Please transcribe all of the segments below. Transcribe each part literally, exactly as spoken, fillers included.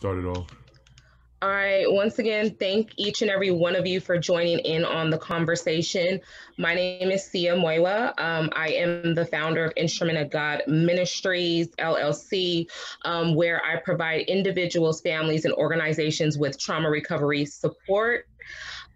Start it off. All right. Once again, thank each and every one of you for joining in on the conversation. My name is Sia Moiwa. Um, I am the founder of Instrument of God Ministries, L L C, um, where I provide individuals, families, and organizations with trauma recovery support.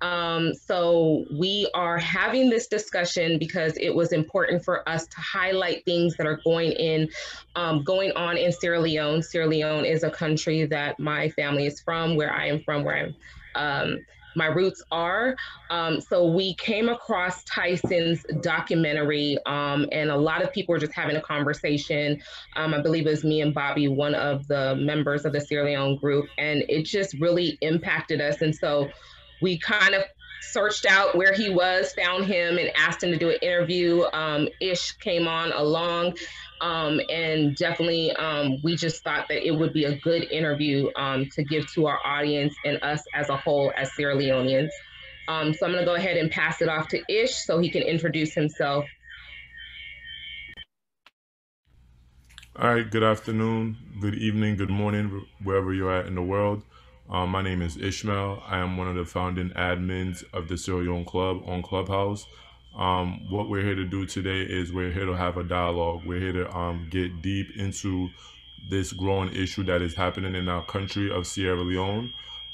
Um, so we are having this discussion because it was important for us to highlight things that are going in, um, going on in Sierra Leone. Sierra Leone is a country that my family is from, where I am from, where I'm, um, my roots are. Um, so we came across Tyson's documentary, um, and a lot of people were just having a conversation. Um, I believe it was me and Bobby, one of the members of the Sierra Leone group, and it just really impacted us. And so we kind of searched out where he was, found him, and asked him to do an interview. Um, Ish came on along, um, and definitely um, we just thought that it would be a good interview um, to give to our audience and us as a whole as Sierra Leoneans. Um, so I'm gonna go ahead and pass it off to Ish so he can introduce himself. All right, good afternoon, good evening, good morning, wherever you're at in the world. Um, my name is Ishmael. I am one of the founding admins of the Sierra Leone Club on Clubhouse. Um, what we're here to do today is we're here to have a dialogue. We're here to um, get deep into this growing issue that is happening in our country of Sierra Leone.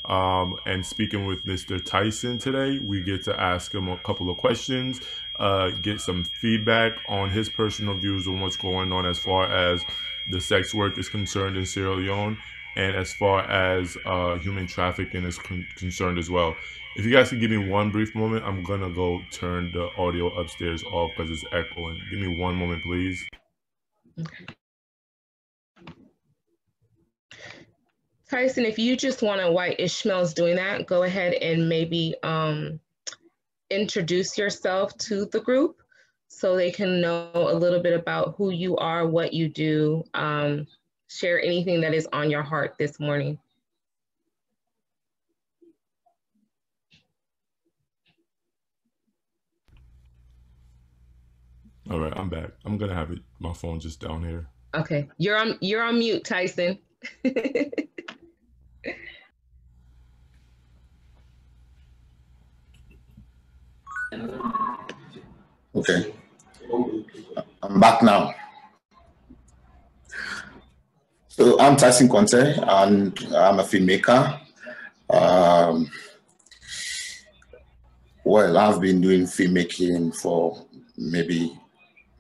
Um, and speaking with Mister Tyson today, we get to ask him a couple of questions, uh, get some feedback on his personal views on what's going on as far as the sex work is concerned in Sierra Leone, and as far as uh, human trafficking is con concerned as well. If you guys can give me one brief moment, I'm gonna go turn the audio upstairs off because it's echoing. Give me one moment, please. Okay. Tyson, if you just wanna, while Ishmael's doing that, go ahead and maybe um, introduce yourself to the group so they can know a little bit about who you are, what you do, um, share anything that is on your heart this morning. All right, I'm back. I'm gonna have it, my phone just down here. Okay, you're on, you're on mute, Tyson. Okay, I'm back now. So I'm Tyson Conteh, and I'm a filmmaker. Um, well, I've been doing filmmaking for maybe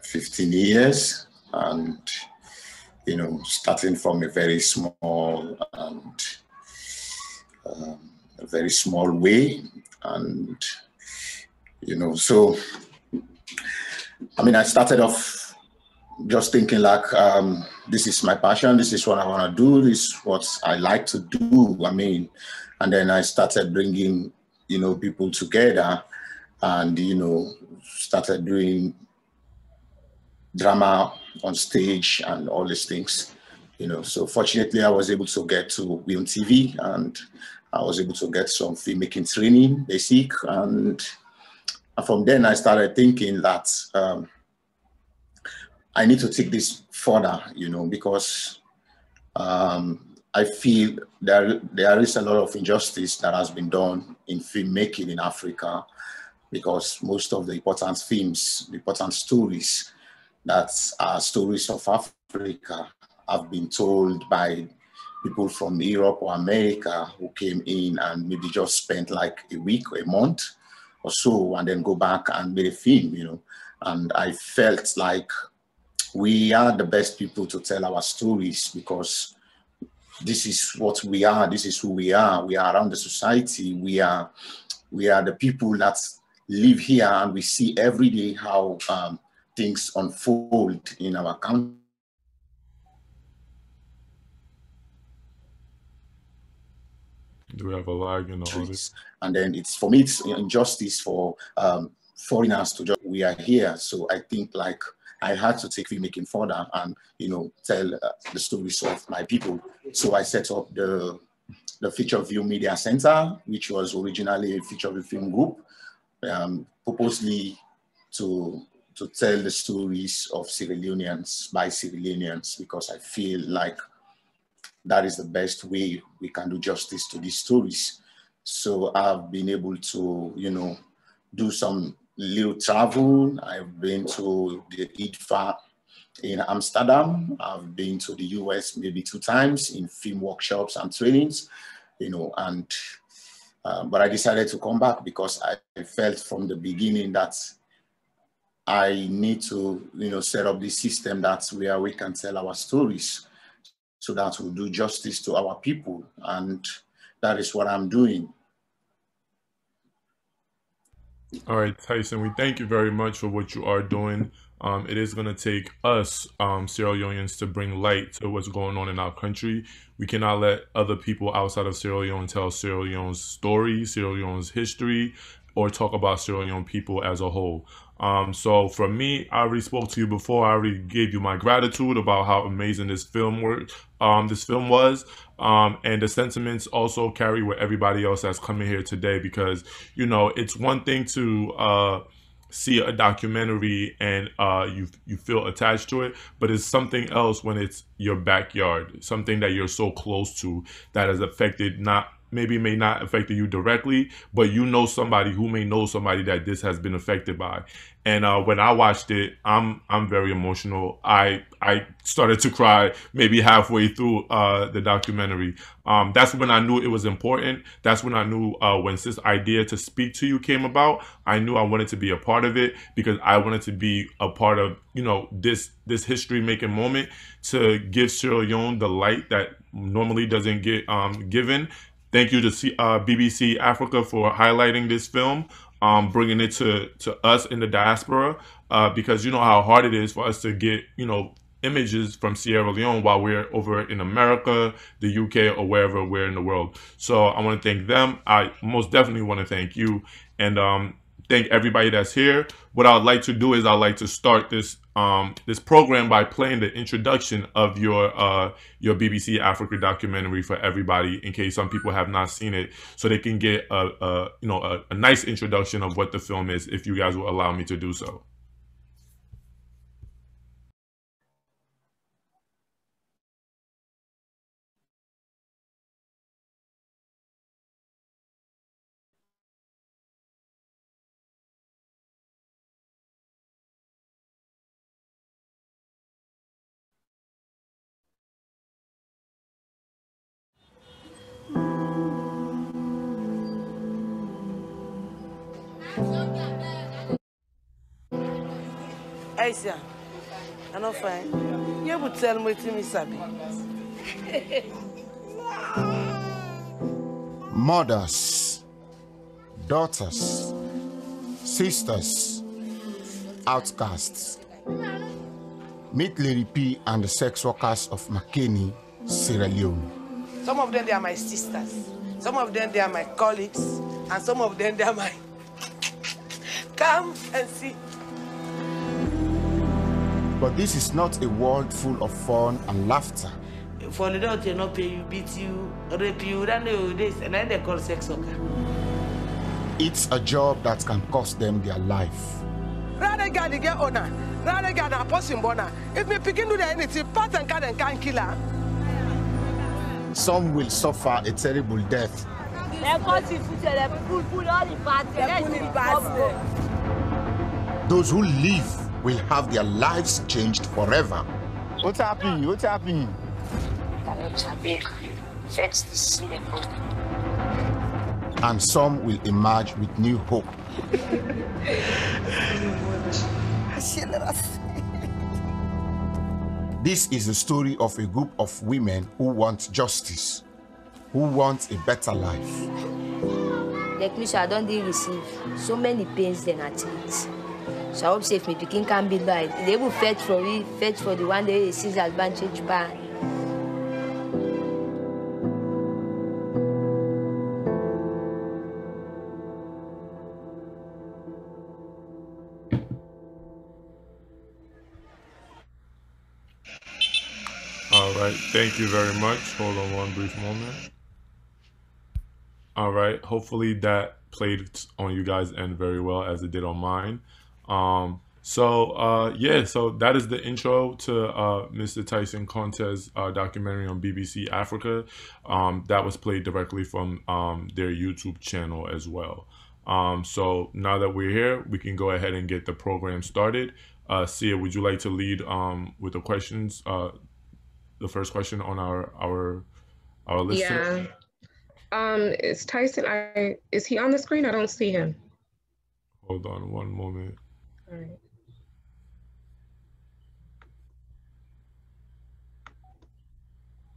fifteen years, and you know, starting from a very small and um, a very small way, and you know, so I mean, I started off just thinking like, um, this is my passion, this is what I want to do, this is what I like to do, I mean, and then I started bringing, you know, people together and, you know, started doing drama on stage and all these things, you know, so fortunately I was able to get to be on T V and I was able to get some filmmaking training, basic, and from then I started thinking that, um, I need to take this further, you know, because um, I feel there, there is a lot of injustice that has been done in filmmaking in Africa, because most of the important films, the important stories that are stories of Africa have been told by people from Europe or America who came in and maybe just spent like a week or a month or so and then go back and made a film, you know, and I felt like we are the best people to tell our stories because this is what we are, this is who we are. We are around the society, we are we are the people that live here and we see every day how um, things unfold in our country. Do we have a lag in the audience? And then it's, for me, it's injustice for um, foreigners to just, we are here. So I think like, I had to take filmmaking further and, you know, tell uh, the stories of my people. So I set up the, the Feature View Media Center, which was originally a Feature View Film Group, um, purposely to, to tell the stories of Sierra Leoneans by Sierra Leoneans, because I feel like that is the best way we can do justice to these stories. So I've been able to, you know, do some little travel. I've been to the I D F A in Amsterdam. I've been to the U S maybe two times in film workshops and trainings, you know, and uh, but I decided to come back because I felt from the beginning that I need to, you know, set up this system that's where we can tell our stories so that we'll do justice to our people. And that is what I'm doing. All right, Tyson, we thank you very much for what you are doing. Um, it is going to take us, um, Sierra Leoneans, to bring light to what's going on in our country. We cannot let other people outside of Sierra Leone tell Sierra Leone's story, Sierra Leone's history, or talk about Sierra Leone people as a whole. Um, so for me, I already spoke to you before. I already gave you my gratitude about how amazing this film worked, um, this film was. Um, and the sentiments also carry with everybody else that's coming here today, because, you know, it's one thing to uh, see a documentary and uh, you, you feel attached to it, but it's something else when it's your backyard, something that you're so close to that has affected not maybe may not affect you directly, but you know somebody who may know somebody that this has been affected by. And uh, when I watched it, I'm I'm very emotional. I I started to cry maybe halfway through uh, the documentary. Um, that's when I knew it was important. That's when I knew uh, when this idea to speak to you came about, I knew I wanted to be a part of it because I wanted to be a part of, you know, this this history making moment to give Sierra Leone the light that normally doesn't get um, given. Thank you to C uh, B B C Africa for highlighting this film, um, bringing it to, to us in the diaspora, uh, because you know how hard it is for us to get, you know, images from Sierra Leone while we're over in America, the U K, or wherever we're in the world. So I want to thank them. I most definitely want to thank you and um, thank everybody that's here. What I'd like to do is I'd like to start this um, this program by playing the introduction of your uh, your B B C Africa documentary for everybody, in case some people have not seen it, so they can get a, a you know a, a nice introduction of what the film is, if you guys will allow me to do so. Aisha, I'm not fine. You would tell me to me, Sabi. Mothers, daughters, sisters, outcasts. Meet Lady P and the sex workers of Makeni, Sierra Leone. Some of them, they are my sisters. Some of them, they are my colleagues. And some of them, they are my... Come and see. But this is not a world full of fun and laughter. For the dog, they not pay you, beat you, rape you, and this, and then they call sex worker. It's a job that can cost them their life. Rather than get honor, rather than a person bona. If me picking do anything, pat and can and can kill her. Some will suffer a terrible death. Those who live will have their lives changed forever. What's happening? What's happening? And some will emerge with new hope. This is the story of a group of women who want justice, who want a better life. Like me, I don't receive so many pains than I think. So I hope safe me picking can be light. They will fetch for it, fetch for the one day it sees advantage by. All right, thank you very much. Hold on one brief moment. All right, hopefully that played on you guys end very well as it did on mine. Um, So uh, yeah, so that is the intro to uh, Mister Tyson Conteh's uh, documentary on B B C Africa. Um, that was played directly from um, their YouTube channel as well. Um, so now that we're here, we can go ahead and get the program started. Uh, Sia, would you like to lead um, with the questions? Uh, the first question on our our our list. Yeah. Um, is Tyson? I is he on the screen? I don't see him. Hold on one moment. All right.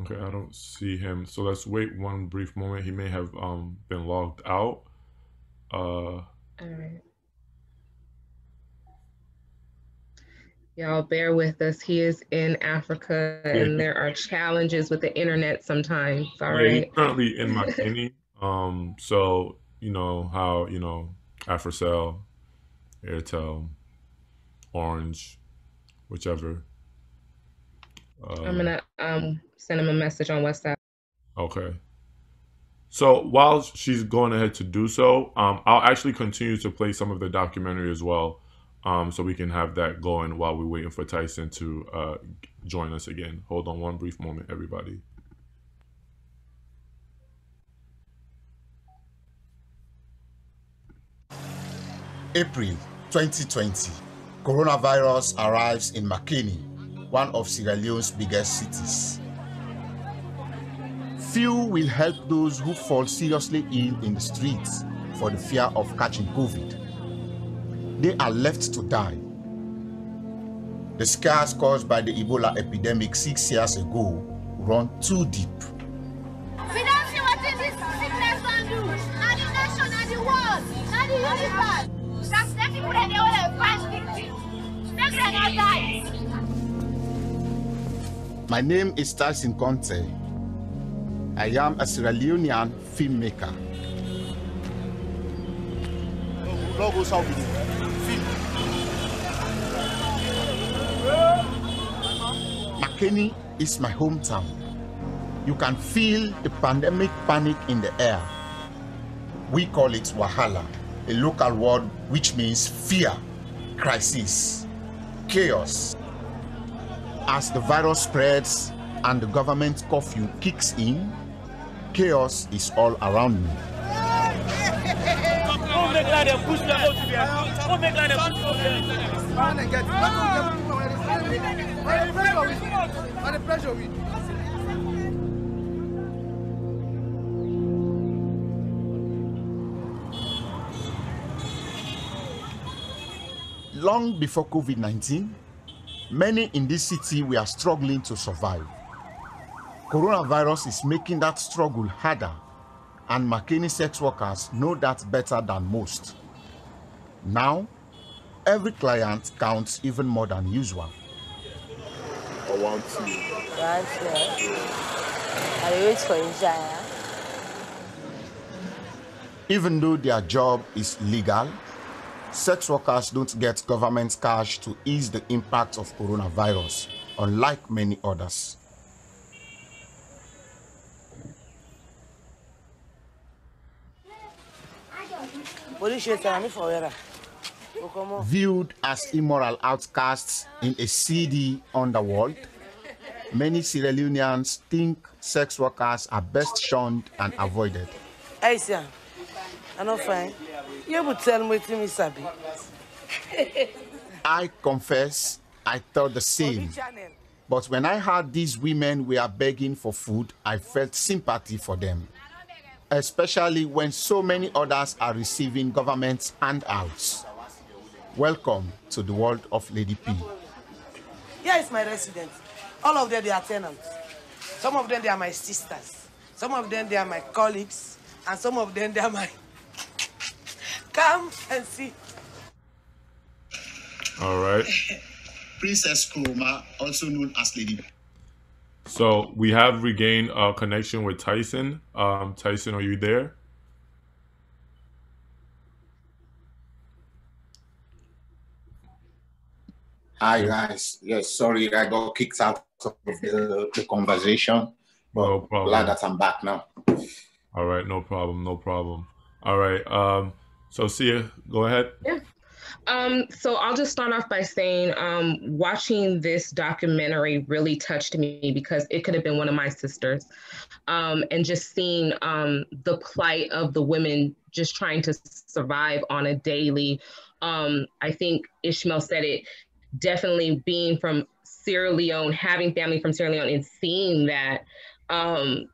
Okay, I don't see him. So let's wait one brief moment. He may have um, been logged out. Uh, All right. Y'all bear with us. He is in Africa, yeah, and there are challenges with the internet sometimes. All yeah, right. He's currently in Makeni. um, so you know how you know Africell, Airtel, Orange, whichever. Uh, I'm gonna um, send him a message on WhatsApp. Okay. So while she's going ahead to do so, um, I'll actually continue to play some of the documentary as well, um, so we can have that going while we're waiting for Tyson to uh, join us again. Hold on one brief moment, everybody. April twenty twenty, coronavirus arrives in Makeni, one of Sierra Leone's biggest cities. Few will help those who fall seriously ill in the streets for the fear of catching COVID. They are left to die. The scars caused by the Ebola epidemic six years ago run too deep. We don't see what this sickness can do, and the nation, and the world, and the universe. My name is Tyson Conteh. I am a Sierra Leonean filmmaker. Makeni is my hometown. You can feel the pandemic panic in the air. We call it Wahala, a local word which means fear, crisis, chaos. As the virus spreads and the government curfew kicks in, chaos is all around me. Long before COVID nineteen, many in this city were struggling to survive. Coronavirus is making that struggle harder, and Makeni sex workers know that better than most. Now, every client counts even more than usual. I want to. I wait for you. Even though their job is legal, sex workers don't get government cash to ease the impact of coronavirus, unlike many others. Viewed as immoral outcasts in a seedy underworld, many Sierra Leoneans think sex workers are best shunned and avoided. Hey, sir. I'm not fine. You would tell me to me, Sabi. I confess, I thought the same. But when I heard these women were begging for food, I felt sympathy for them, especially when so many others are receiving government handouts. Welcome to the world of Lady P. Here is my residence. All of them, they are tenants. Some of them, they are my sisters. Some of them, they are my colleagues. And some of them, they are my... Come and see. All right. Princess Kromah, also known as Lady P. So we have regained our connection with Tyson. Um, Tyson, are you there? Hi, guys. Yes, sorry, I got kicked out of the, the conversation, but no problem. Glad that I'm back now. All right, no problem, no problem. All right, um, so Sia, go ahead. Yeah. Um, so I'll just start off by saying um, watching this documentary really touched me because it could have been one of my sisters, um, and just seeing um, the plight of the women just trying to survive on a daily. Um, I think Ishmael said it, definitely being from Sierra Leone, having family from Sierra Leone and seeing that, um,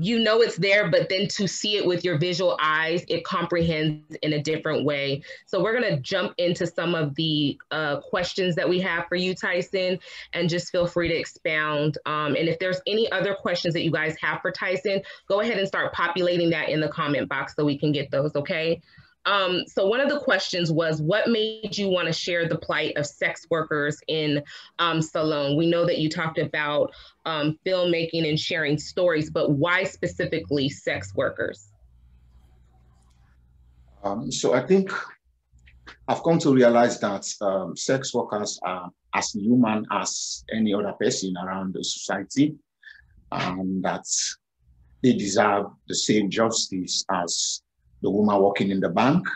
you know it's there, but then to see it with your visual eyes, it comprehends in a different way. So we're gonna jump into some of the uh, questions that we have for you, Tyson, and just feel free to expound. Um, and if there's any other questions that you guys have for Tyson, go ahead and start populating that in the comment box so we can get those, okay? Um, so one of the questions was, what made you want to share the plight of sex workers in um, Salon? We know that you talked about um, filmmaking and sharing stories, but why specifically sex workers? Um, so I think I've come to realize that um, sex workers are as human as any other person around the society, and that they deserve the same justice as the woman working in the bank.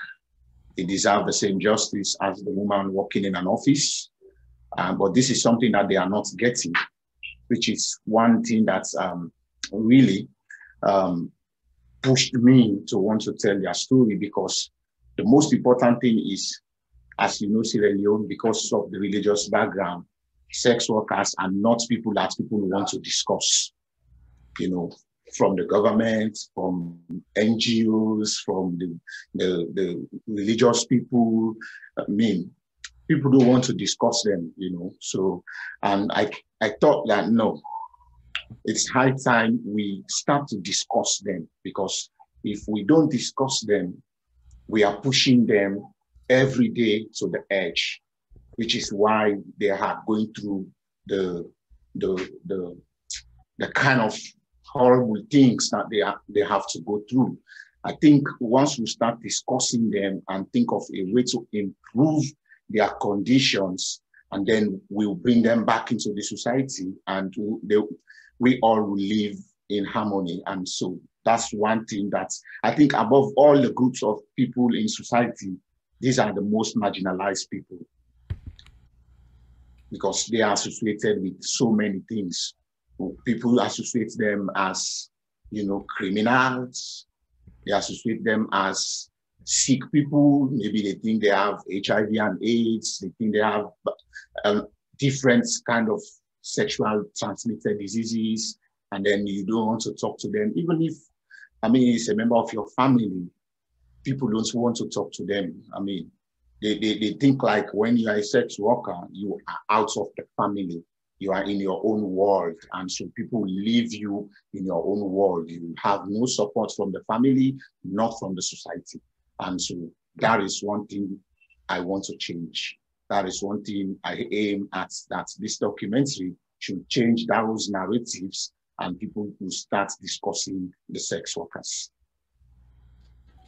They deserve the same justice as the woman working in an office. Um, but this is something that they are not getting, which is one thing that um, really um, pushed me to want to tell their story, because the most important thing is, as you know, Sierra Leone, because of the religious background, sex workers are not people that people want to discuss, you know, from the government, from N G Os, from the, the, the religious people. I mean, people don't want to discuss them, you know. So, and I, I thought that, no, it's high time we start to discuss them, because if we don't discuss them, we are pushing them every day to the edge, which is why they are going through the, the, the, the kind of horrible things that they, are, they have to go through. I think once we start discussing them and think of a way to improve their conditions, and then we'll bring them back into the society, and they, we all will live in harmony. And so that's one thing that I think above all the groups of people in society, these are the most marginalized people, because they are associated with so many things. People associate them as, you know, criminals. They associate them as sick people. Maybe they think they have H I V and AIDS. They think they have um, different kind of sexual transmitted diseases. And then you don't want to talk to them. Even if, I mean, it's a member of your family, people don't want to talk to them. I mean, they, they, they think like when you are a sex worker, you are out of the family. You are in your own world, and so people leave you in your own world. You have no support from the family, not from the society. And so that is one thing I want to change. That is one thing I aim at, that this documentary should change those narratives, and people will start discussing the sex workers.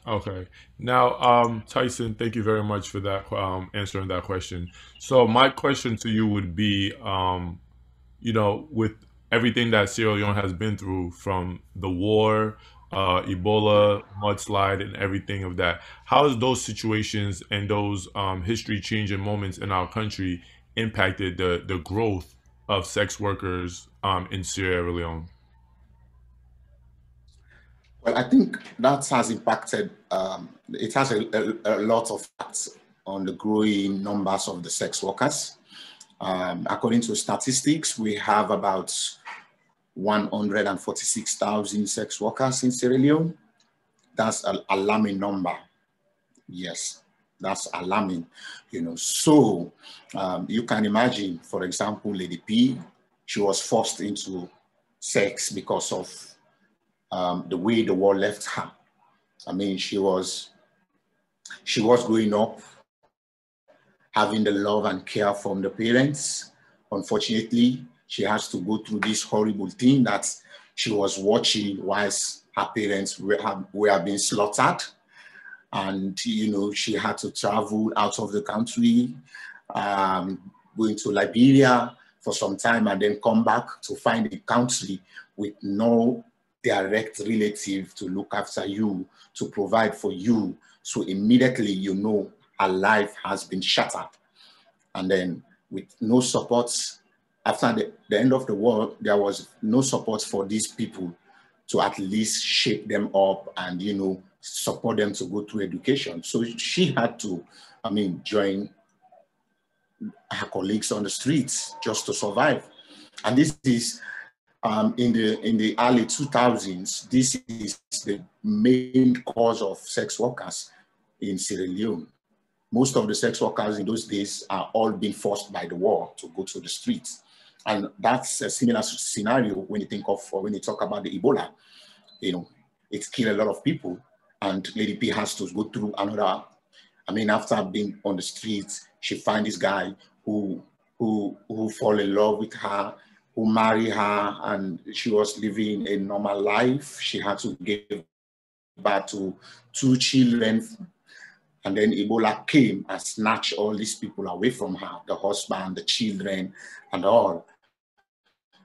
Okay. Now, um, Tyson, thank you very much for that, um, answering that question. So my question to you would be, um, you know, with everything that Sierra Leone has been through, from the war, uh, Ebola, mudslide, and everything of that, how has those situations and those um, history-changing moments in our country impacted the, the growth of sex workers um, in Sierra Leone? Well, I think that has impacted, um, it has a, a, a lot of facts on the growing numbers of the sex workers. Um, according to statistics, we have about one hundred forty-six thousand sex workers in Sierra Leone. That's an alarming number. Yes, that's alarming, you know. So um, you can imagine, for example, Lady P, she was forced into sex because of Um, the way the world left her. I mean, she was, she was growing up, having the love and care from the parents. Unfortunately, she has to go through this horrible thing that she was watching whilst her parents were, were being slaughtered. And, you know, she had to travel out of the country, um, going to Liberia for some time, and then come back to find a country with no direct relative to look after you, to provide for you. So immediately, you know her life has been shattered. And then with no support, after the, the end of the war, there was no support for these people to at least shape them up and, you know, support them to go through education. So she had to, I mean, join her colleagues on the streets just to survive. And this is, um, in the in the early two thousands, this is the main cause of sex workers in Sierra Leone. Most of the sex workers in those days are all being forced by the war to go to the streets. And that's a similar scenario when you think of, or when you talk about the Ebola, you know, it's killed a lot of people. And Lady P has to go through another, I mean, after being on the streets, she finds this guy who, who, who fall in love with her, who marry her, and she was living a normal life. She had to give birth to two children. And then Ebola came and snatched all these people away from her, the husband, the children, and all.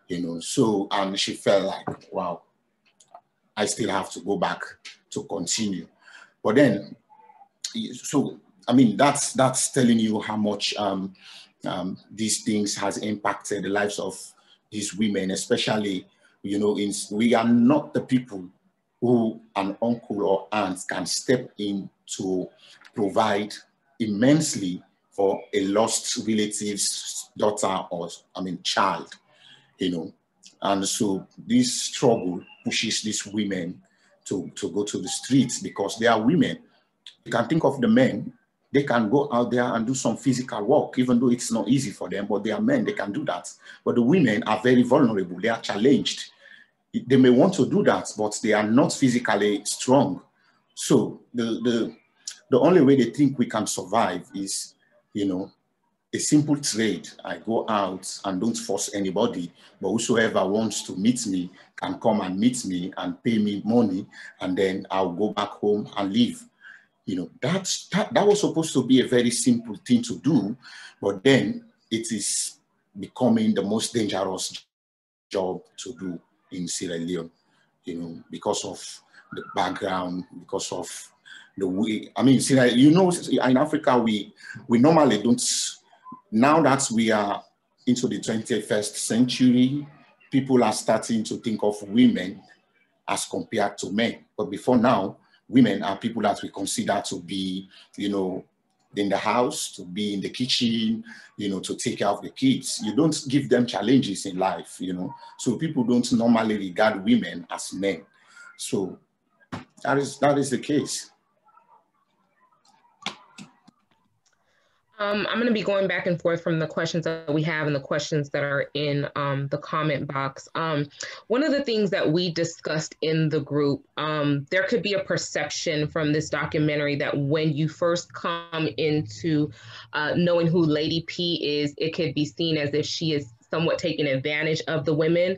You know, so, and she felt like, wow, I still have to go back to continue. But then, so, I mean, that's, that's telling you how much um, um, these things has impacted the lives of these women, especially, you know, in, we are not the people who an uncle or aunt can step in to provide immensely for a lost relative's daughter or, I mean, child, you know. And so this struggle pushes these women to, to go to the streets because they are women. You can think of the men, they can go out there and do some physical work, even though it's not easy for them, but they are men, they can do that. But the women are very vulnerable, they are challenged. They may want to do that, but they are not physically strong. So the, the, the only way they think we can survive is, you know, a simple trade. I go out and don't force anybody, but whosoever wants to meet me can come and meet me and pay me money, and then I'll go back home and live. You know, that's, that, that was supposed to be a very simple thing to do, but then it is becoming the most dangerous job to do in Sierra Leone, you know, because of the background, because of the way, I mean, Sierra, you know, in Africa, we, we normally don't, now that we are into the twenty-first century, people are starting to think of women as compared to men. But before now, women are people that we consider to be, you know, in the house, to be in the kitchen, you know, to take care of the kids. You don't give them challenges in life, you know. So people don't normally regard women as men. So that is, that is the case. Um, I'm going to be going back and forth from the questions that we have and the questions that are in um, the comment box. Um, one of the things that we discussed in the group, um, there could be a perception from this documentary that when you first come into uh, knowing who Lady P is, it could be seen as if she is somewhat taking advantage of the women.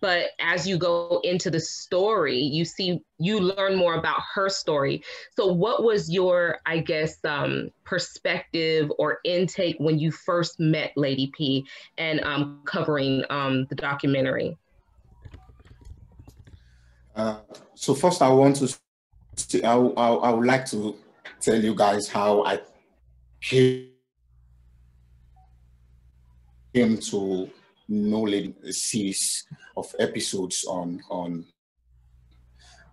But as you go into the story, you see, you learn more about her story. So what was your, I guess, um, perspective or intake when you first met Lady P and um, covering um, the documentary? Uh, so first I want to, I, I, I would like to tell you guys how I came came to know Lady P, a series of episodes on, on,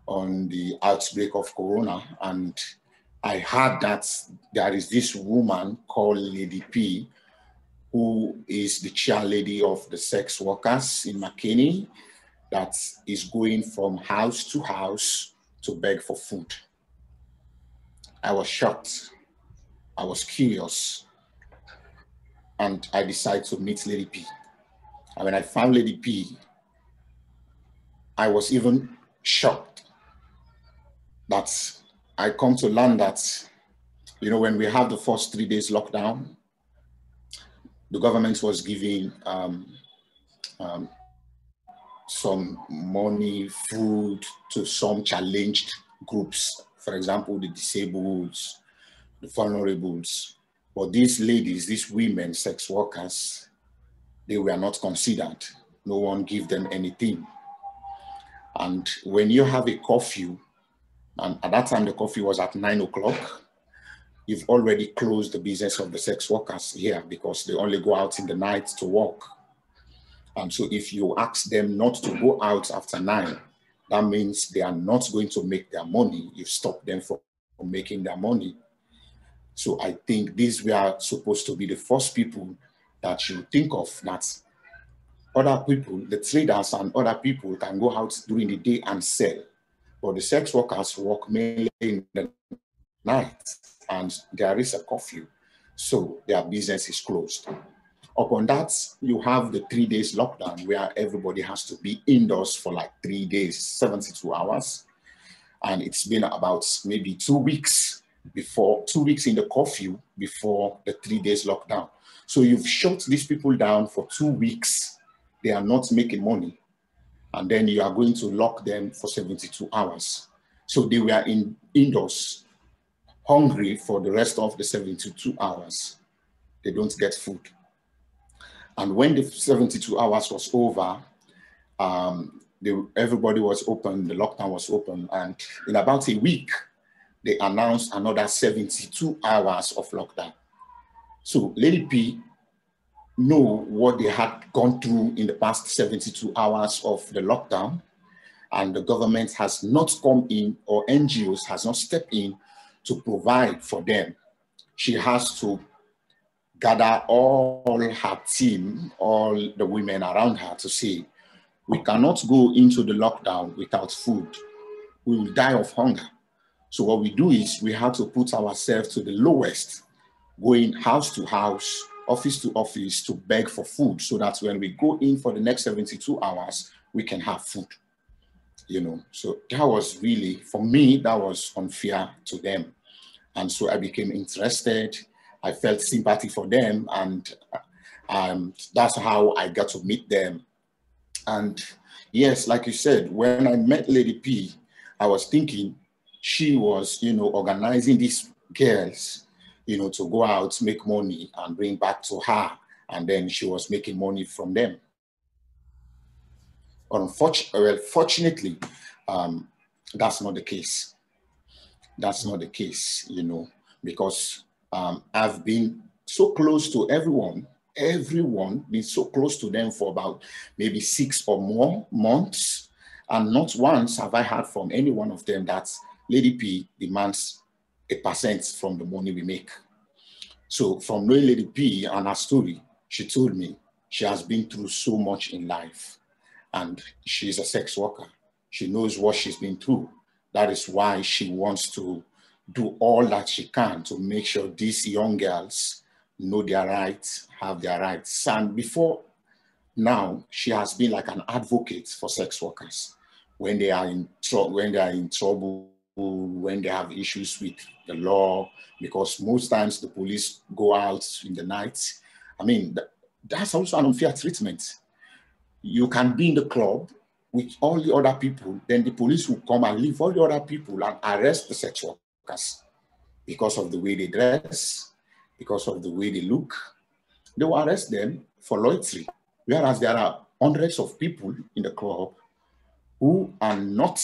on the outbreak of Corona. And I heard that there is this woman called Lady P, who is the chairlady of the sex workers in Makeni, that is going from house to house to beg for food. I was shocked. I was curious. And I decided to meet Lady P. And when I found Lady P, I was even shocked that I come to learn that, you know, when we have the first three days lockdown, the government was giving um, um, some money, food to some challenged groups, for example, the disabled, the vulnerables. But these ladies, these women, sex workers, they were not considered. No one gave them anything. And when you have a curfew, and at that time the curfew was at nine o'clock, you've already closed the business of the sex workers here because they only go out in the night to work. Um, so if you ask them not to go out after nine, that means they are not going to make their money. You've stopped them from making their money. So I think these were supposed to be the first people that you think of, that other people, the traders and other people, can go out during the day and sell. But the sex workers work mainly in the night, and there is a curfew, so their business is closed. Upon that, you have the three days lockdown where everybody has to be indoors for like three days, seventy-two hours. And it's been about maybe two weeks before, two weeks in the curfew before the three days lockdown. So you've shut these people down for two weeks. They are not making money. And then you are going to lock them for seventy-two hours. So they were in, indoors, hungry for the rest of the seventy-two hours. They don't get food. And when the seventy-two hours was over, um, they, everybody was open, the lockdown was open, and in about a week, they announced another seventy-two hours of lockdown. So Lady P know what they had gone through in the past seventy-two hours of the lockdown, and the government has not come in, or N G Os has not stepped in to provide for them. She has to gather all her team, all the women around her, to say, we cannot go into the lockdown without food. We will die of hunger. So what we do is we have to put ourselves to the lowest, going house to house, office to office, to beg for food, so that when we go in for the next seventy-two hours, we can have food. You know, so that was really, for me, that was unfair to them. And so I became interested. I felt sympathy for them, and um, that's how I got to meet them. And yes, like you said, when I met Lady P, I was thinking she was, you know, organizing these girls, you know, to go out, make money, and bring back to her, and then she was making money from them. Unfortunately, um, that's not the case. That's not the case, you know, because Um, I've been so close to everyone, everyone been so close to them for about maybe six or more months. And not once have I heard from any one of them that Lady P demands a percent from the money we make. So from knowing Lady P and her story, she told me she has been through so much in life, and she's a sex worker. She knows what she's been through. That is why she wants to do all that she can to make sure these young girls know their rights, have their rights. And before now, she has been like an advocate for sex workers. When they are in, when they are in trouble, when they have issues with the law, because most times the police go out in the night. I mean, that's also an unfair treatment. You can be in the club with all the other people, then the police will come and leave all the other people and arrest the sex worker, because of the way they dress, because of the way they look. They will arrest them for loitering, whereas there are hundreds of people in the club who are not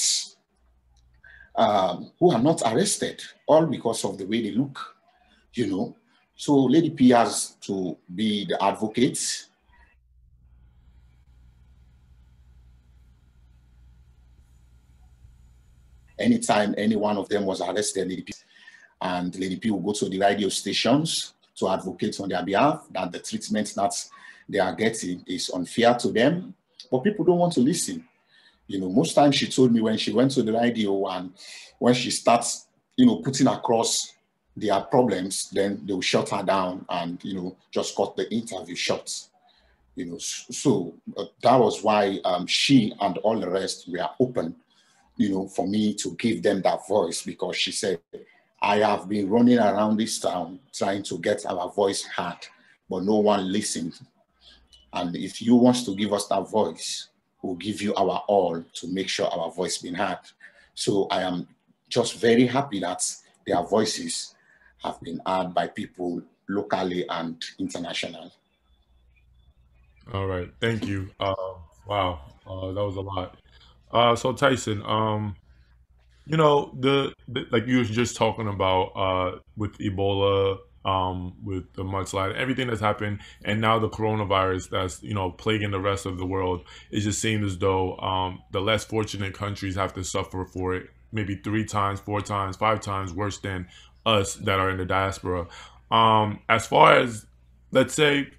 um, who are not arrested, all because of the way they look, you know. So Lady P has to be the advocate. Anytime any one of them was arrested, Lady P, and Lady P will go to the radio stations to advocate on their behalf that the treatment that they are getting is unfair to them. But people don't want to listen. You know, most times she told me when she went to the radio, and when she starts, you know, putting across their problems, then they will shut her down and, you know, just cut the interview short. You know, so uh, that was why um, she and all the rest were open, you know, for me to give them that voice, because she said, I have been running around this town trying to get our voice heard, but no one listened. And if you want to give us that voice, we'll give you our all to make sure our voice been heard. So I am just very happy that their voices have been heard by people locally and internationally. All right, thank you. Uh, wow, uh, that was a lot. Uh, so Tyson, um, You know, the, the like you was just talking about uh, with Ebola, um, with the mudslide, everything that's happened, and now the coronavirus that's, you know, plaguing the rest of the world. It just seems as though um, the less fortunate countries have to suffer for it, maybe three times, four times, five times worse than us that are in the diaspora. Um, as far as, let's say,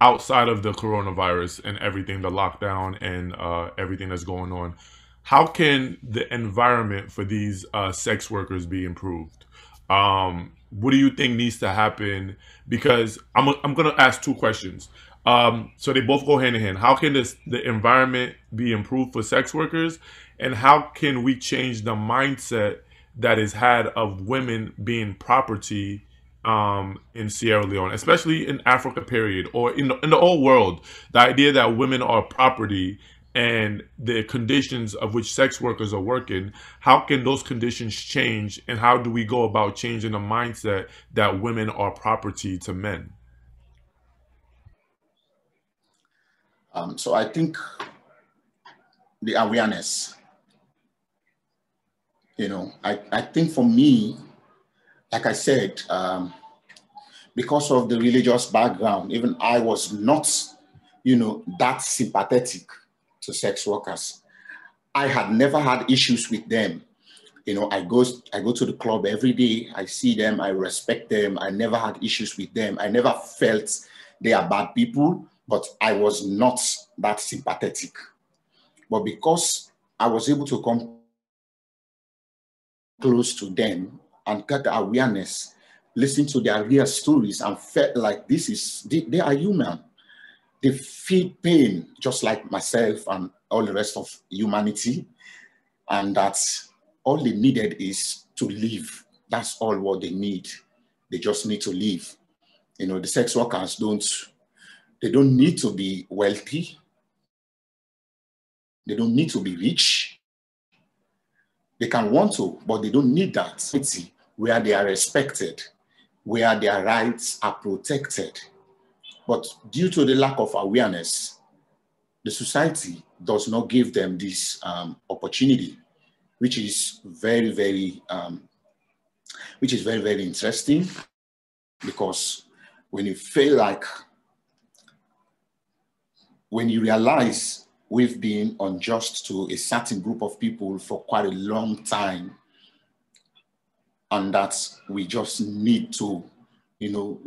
outside of the coronavirus and everything, the lockdown and uh, everything that's going on, how can the environment for these uh, sex workers be improved? Um, what do you think needs to happen? Because I'm, I'm going to ask two questions. Um, so they both go hand in hand. How can this, the environment be improved for sex workers? And how can we change the mindset that is had of women being property um, in Sierra Leone, especially in Africa, period, or in the, in the whole world? The idea that women are property and the conditions of which sex workers are working, how can those conditions change, and how do we go about changing the mindset that women are property to men? Um, so I think the awareness, you know, I, I think for me, like I said, um, because of the religious background, even I was not, you know, that sympathetic to sex workers. I had never had issues with them. You know, I go, I go to the club every day. I see them. I respect them. I never had issues with them. I never felt they are bad people, but I was not that sympathetic. But because I was able to come close to them and get the awareness, listen to their real stories, and felt like this is, they, they are human. They feel pain, just like myself and all the rest of humanity. And that's all they needed is to live. That's all what they need. They just need to live. You know, the sex workers don't, they don't need to be wealthy. They don't need to be rich. They can want to, but they don't need that. Where they are respected, where their rights are protected. But due to the lack of awareness, the society does not give them this um, opportunity, which is very, very, um, which is very, very interesting, because when you feel like, when you realize we've been unjust to a certain group of people for quite a long time, and that we just need to, you know,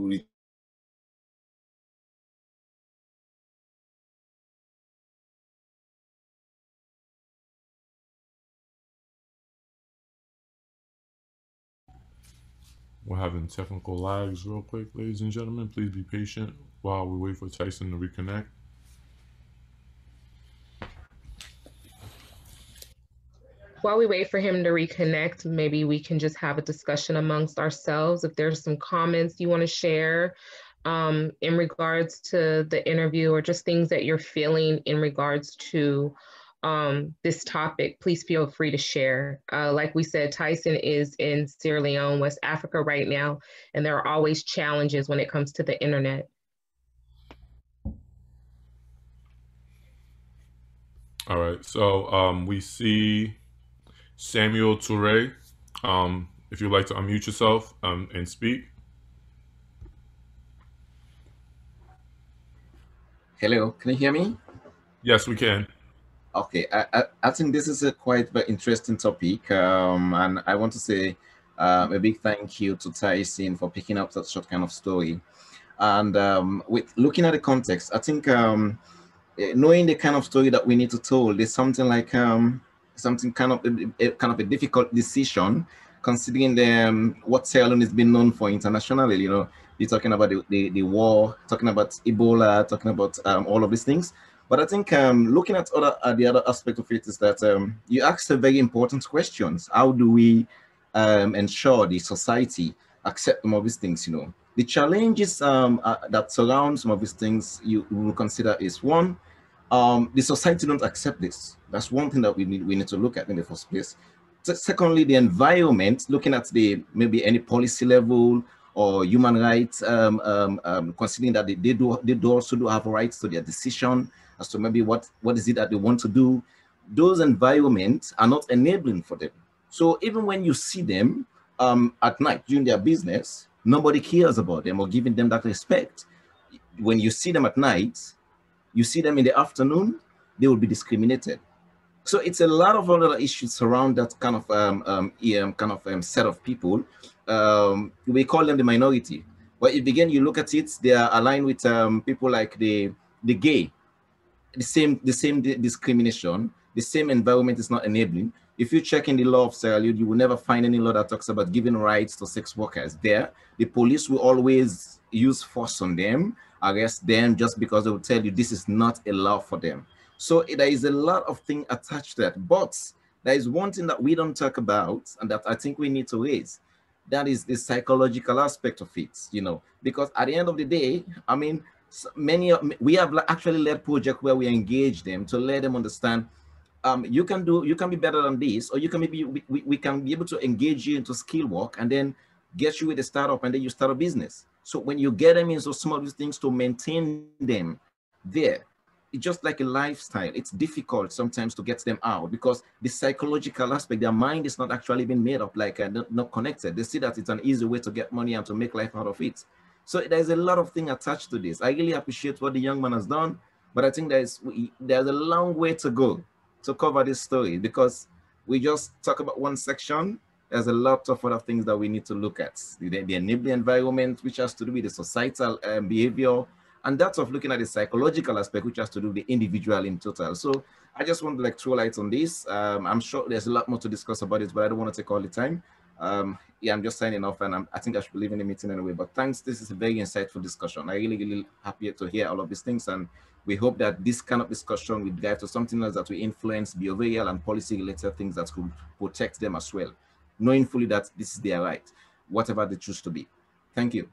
we're having technical lags real quick, ladies and gentlemen. Please be patient while we wait for Tyson to reconnect. While we wait for him to reconnect, maybe we can just have a discussion amongst ourselves. If there's some comments you want to share um, in regards to the interview, or just things that you're feeling in regards to Um, this topic, please feel free to share. Uh, like we said, Tyson is in Sierra Leone, West Africa right now, and there are always challenges when it comes to the internet. All right, so um, we see Samuel Touré. Um, if you'd like to unmute yourself um, and speak. Hello, can you hear me? Yes, we can. Okay, I, I, I think this is a quite interesting topic, um, and I want to say uh, a big thank you to Tyson for picking up that short kind of story. And um, with looking at the context, I think um, knowing the kind of story that we need to tell, there's something like um, something kind of a, a kind of a difficult decision, considering the, um, what Sierra Leone has been known for internationally. You know, you're talking about the, the, the war, talking about Ebola, talking about um, all of these things. But I think um, looking at other at the other aspect of it is that um, you asked a very important questions. How do we um, ensure the society accept some of these things? You know, the challenges um, uh, that surround some of these things you will consider is one, um, the society don't accept this. That's one thing that we need we need to look at in the first place. So secondly, the environment. Looking at the maybe any policy level or human rights, um, um, um, considering that they, they do they do also do have rights to their decision. So maybe what, what is it that they want to do? Those environments are not enabling for them. So even when you see them um, at night doing their business, nobody cares about them or giving them that respect. When you see them at night, you see them in the afternoon, they will be discriminated. So it's a lot of other issues around that kind of um, um, kind of um, set of people. Um, we call them the minority. But if again you look at it, they are aligned with um, people like the the gay, the same the same discrimination, the same environment is not enabling. If you check in the law of Sierra Leone, you will never find any law that talks about giving rights to sex workers. There, the police will always use force on them, arrest them, just because they will tell you this is not a law for them. So there is a lot of things attached to that. But there is one thing that we don't talk about and that I think we need to raise. That is the psychological aspect of it, you know, because at the end of the day, I mean, many of, we have actually led projects where we engage them to let them understand um, you can do, you can be better than this, or you can maybe, we, we can be able to engage you into skill work and then get you with a startup and then you start a business. So when you get them into some of these things to maintain them there, it's just like a lifestyle. It's difficult sometimes to get them out because the psychological aspect, their mind is not actually being made up, like uh, not, not connected. They see that it's an easy way to get money and to make life out of it. So there's a lot of things attached to this. I really appreciate what the young man has done, but I think there's there's a long way to go to cover this story, because we just talk about one section. There's a lot of other things that we need to look at. The, the enabling environment, which has to do with the societal um, behavior, and that's of looking at the psychological aspect, which has to do with the individual in total. So I just want to like throw light on this. Um, I'm sure there's a lot more to discuss about it, but I don't want to take all the time. Um, yeah, I'm just signing off, and I'm, I think I should be leaving the meeting anyway. But thanks, this is a very insightful discussion. I'm really, really happy to hear all of these things, and we hope that this kind of discussion will guide to something else that will influence behavioral and policy-related things that could protect them as well, knowing fully that this is their right, whatever they choose to be. Thank you.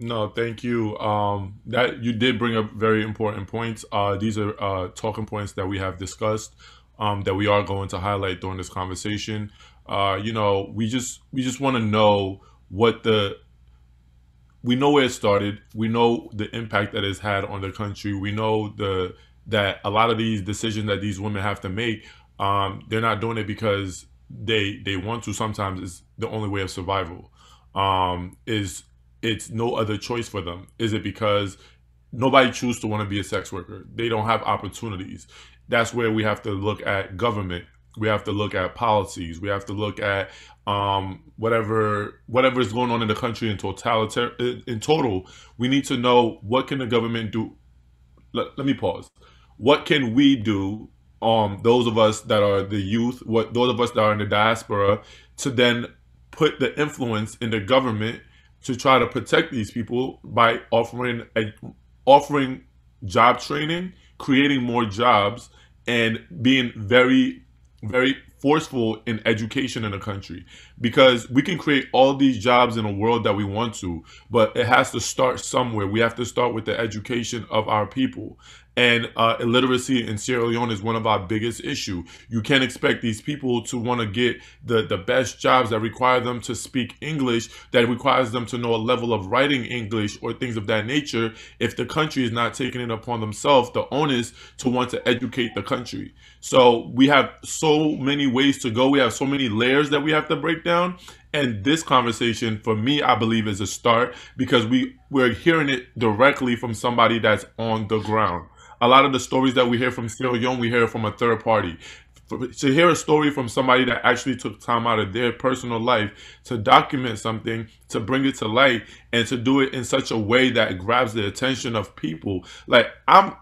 No, thank you. Um, that you did bring up very important points. Uh, these are uh, talking points that we have discussed, um, that we are going to highlight during this conversation. Uh, you know, we just we just want to know what the we know where it started. We know the impact that it's had on the country. We know the that a lot of these decisions that these women have to make, um, they're not doing it because they they want to. Sometimes it's the only way of survival. Um, is It's no other choice for them. Is it because nobody chooses to want to be a sex worker? They don't have opportunities. That's where we have to look at government. We have to look at policies. We have to look at um, whatever whatever is going on in the country in totality. In total, we need to know, what can the government do? Let, let me pause. What can we do, um, those of us that are the youth, what those of us that are in the diaspora, to then put the influence in the government to try to protect these people by offering a, offering job training, creating more jobs, and being very, very forceful in education in the country. Because we can create all these jobs in the world that we want to, but it has to start somewhere. We have to start with the education of our people. And uh, illiteracy in Sierra Leone is one of our biggest issues. You can't expect these people to want to get the, the best jobs that require them to speak English, that requires them to know a level of writing English or things of that nature, if the country is not taking it upon themselves, the onus to want to educate the country. So we have so many ways to go. We have so many layers that we have to break down. And this conversation, for me, I believe is a start, because we, we're hearing it directly from somebody that's on the ground. A lot of the stories that we hear from Sierra Leone, we hear from a third party. For, to hear a story from somebody that actually took time out of their personal life to document something, to bring it to light, and to do it in such a way that grabs the attention of people. Like, I'm,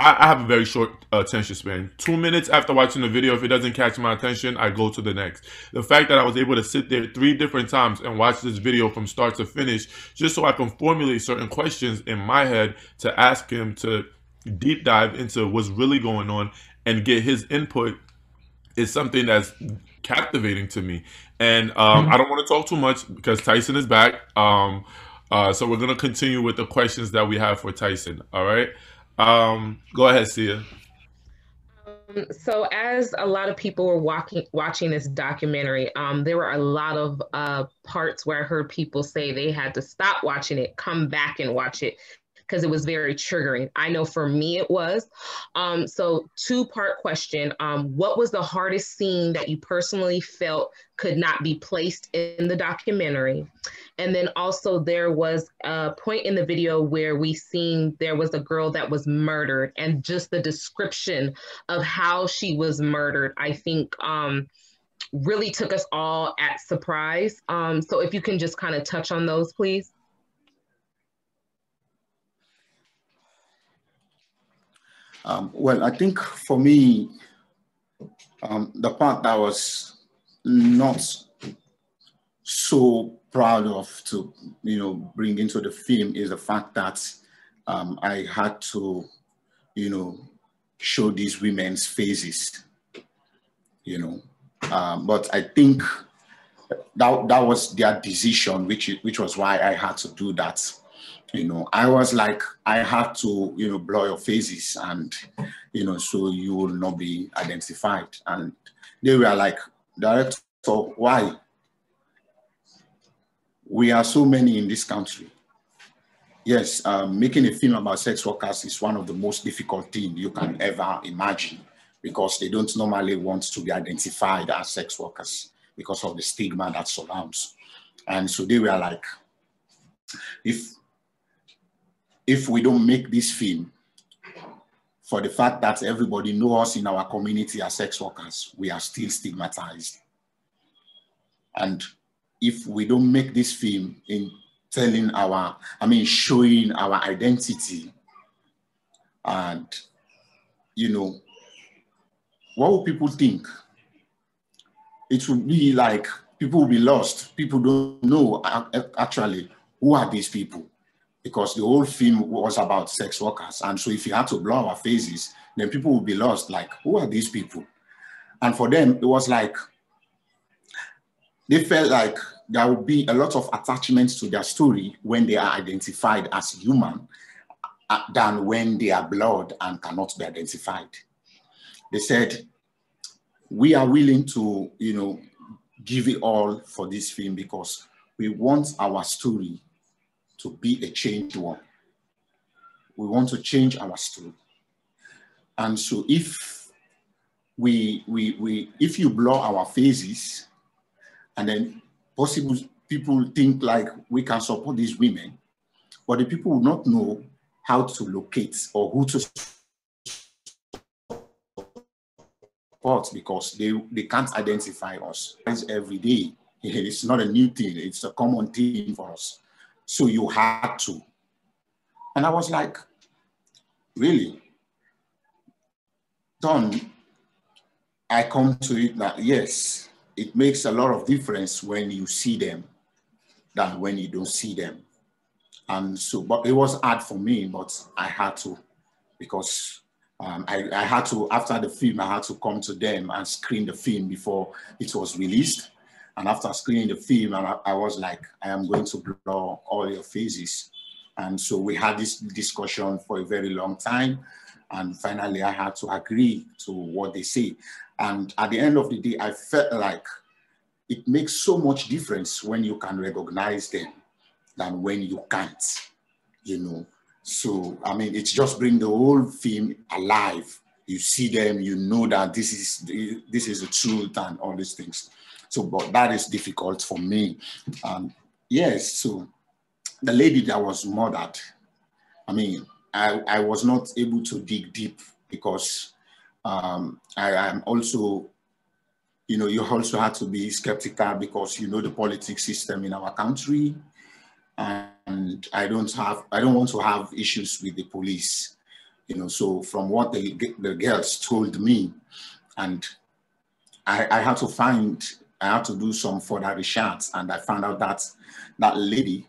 I, I have a very short attention span. Two minutes after watching the video, if it doesn't catch my attention, I go to the next. The fact that I was able to sit there three different times and watch this video from start to finish, just so I can formulate certain questions in my head to ask him to deep dive into what's really going on and get his input, is something that's captivating to me. And um, I don't want to talk too much because Tyson is back. Um, uh, so we're going to continue with the questions that we have for Tyson. All right. Um, go ahead, Sia. Um, so as a lot of people were walking, watching this documentary, um, there were a lot of uh, parts where I heard people say they had to stop watching it, come back and watch it, because it was very triggering. I know for me it was. Um, so two-part question. Um, what was the hardest scene that you personally felt could not be placed in the documentary? And then also there was a point in the video where we seen there was a girl that was murdered, and just the description of how she was murdered, I think um, really took us all at surprise. Um, so if you can just kind of touch on those, please. Um, well, I think for me, um, the part that I was not so proud of to, you know, bring into the film is the fact that um, I had to, you know, show these women's faces, you know. Um, but I think that that was their decision, which which was why I had to do that. You know, I was like, I have to, you know, blur your faces and, you know, so you will not be identified. And they were like, director, why? We are so many in this country. Yes, um, making a film about sex workers is one of the most difficult things you can ever imagine, because they don't normally want to be identified as sex workers because of the stigma that surrounds. And so they were like, if... if we don't make this film, for the fact that everybody knows us in our community as sex workers, we are still stigmatized. And if we don't make this film in telling our, I mean, showing our identity, and, you know, what will people think? It will be like, people will be lost. People don't know actually, who are these people? Because the whole film was about sex workers. And so if you had to blow our faces, then people would be lost, like, who are these people? And for them, it was like, they felt like there would be a lot of attachments to their story when they are identified as human uh, than when they are blurred and cannot be identified. They said, we are willing to, you know, give it all for this film because we want our story to be a changed one. We want to change our story. And so if we, we, we, if you blur our faces, and then possible people think like we can support these women, but the people will not know how to locate or who to support because they, they can't identify us. It's every day. It's not a new thing. It's a common thing for us. So you had to. And I was like, really? Don, I come to it that, yes, it makes a lot of difference when you see them than when you don't see them. And so, but it was hard for me, but I had to, because um, I, I had to, after the film, I had to come to them and screen the film before it was released. And after screening the film, and I, I was like, I am going to blur all your faces. And so we had this discussion for a very long time. And finally, I had to agree to what they say. And at the end of the day, I felt like it makes so much difference when you can recognize them than when you can't, you know. So, I mean, it's just bring the whole film alive. You see them, you know that this is, this is the truth and all these things. So, but that is difficult for me. Um, yes, so the lady that was murdered, I mean, I, I was not able to dig deep because um, I am also, you know, you also had to be skeptical because you know the politics system in our country, and I don't have, I don't want to have issues with the police, you know. So from what the, the girls told me, and I, I had to find, I had to do some further research, and I found out that that lady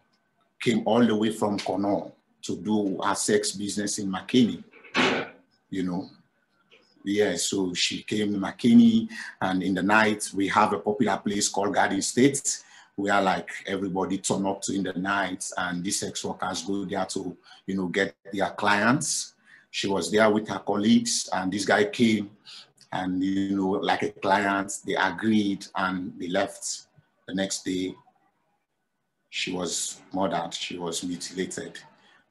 came all the way from Kono to do her sex business in Makeni, you know. Yeah, so she came to Makeni, and in the night, we have a popular place called Garden State, where like everybody turn up to in the night, and these sex workers go there to, you know, get their clients. She was there with her colleagues, and this guy came, and, you know, like a client, they agreed and they left. The next day, she was murdered, she was mutilated.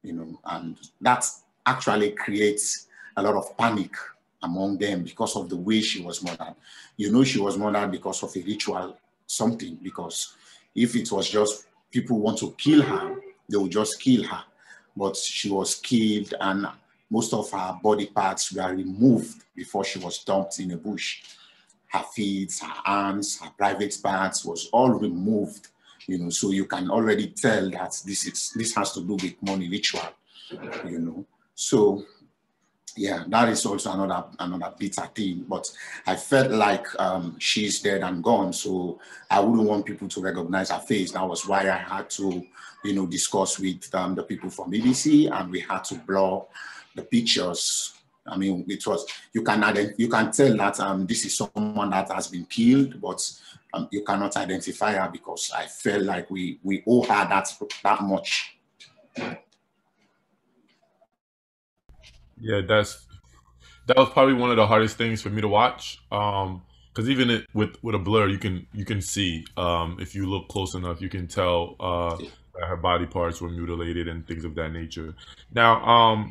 you know, and that actually creates a lot of panic among them because of the way she was murdered. You know, she was murdered because of a ritual something, because if it was just people want to kill her, they would just kill her. But she was killed and most of her body parts were removed before she was dumped in a bush. Her feet, her arms, her private parts was all removed. You know, so you can already tell that this is this has to do with money ritual, you know. So yeah, that is also another another bitter thing. But I felt like um, she's dead and gone, so I wouldn't want people to recognize her face. That was why I had to, you know, discuss with um, the people from B B C, and we had to blur the pictures. I mean, it was you can you can tell that um, this is someone that has been killed, but um, you cannot identify her because I felt like we we owe her that that much. Yeah, that's that was probably one of the hardest things for me to watch. Um, because even it, with with a blur, you can you can see um, if you look close enough, you can tell uh, yeah. that her body parts were mutilated and things of that nature. Now, um,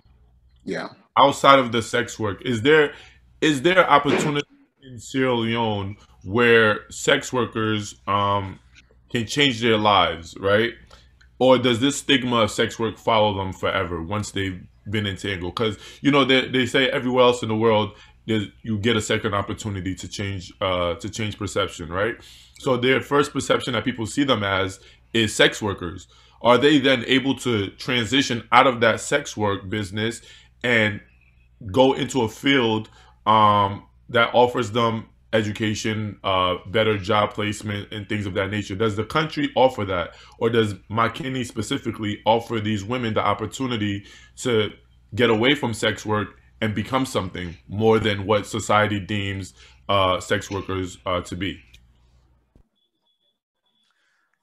yeah. Outside of the sex work, is there is there opportunity in Sierra Leone where sex workers um, can change their lives, right? Or does this stigma of sex work follow them forever once they've been entangled? Because, you know, they, they say everywhere else in the world you get a second opportunity to change uh, to change perception, right? So their first perception that people see them as is sex workers. Are they then able to transition out of that sex work business and go into a field um, that offers them education, uh, better job placement, and things of that nature? Does the country offer that? Or does Makeni specifically offer these women the opportunity to get away from sex work and become something more than what society deems uh, sex workers uh, to be?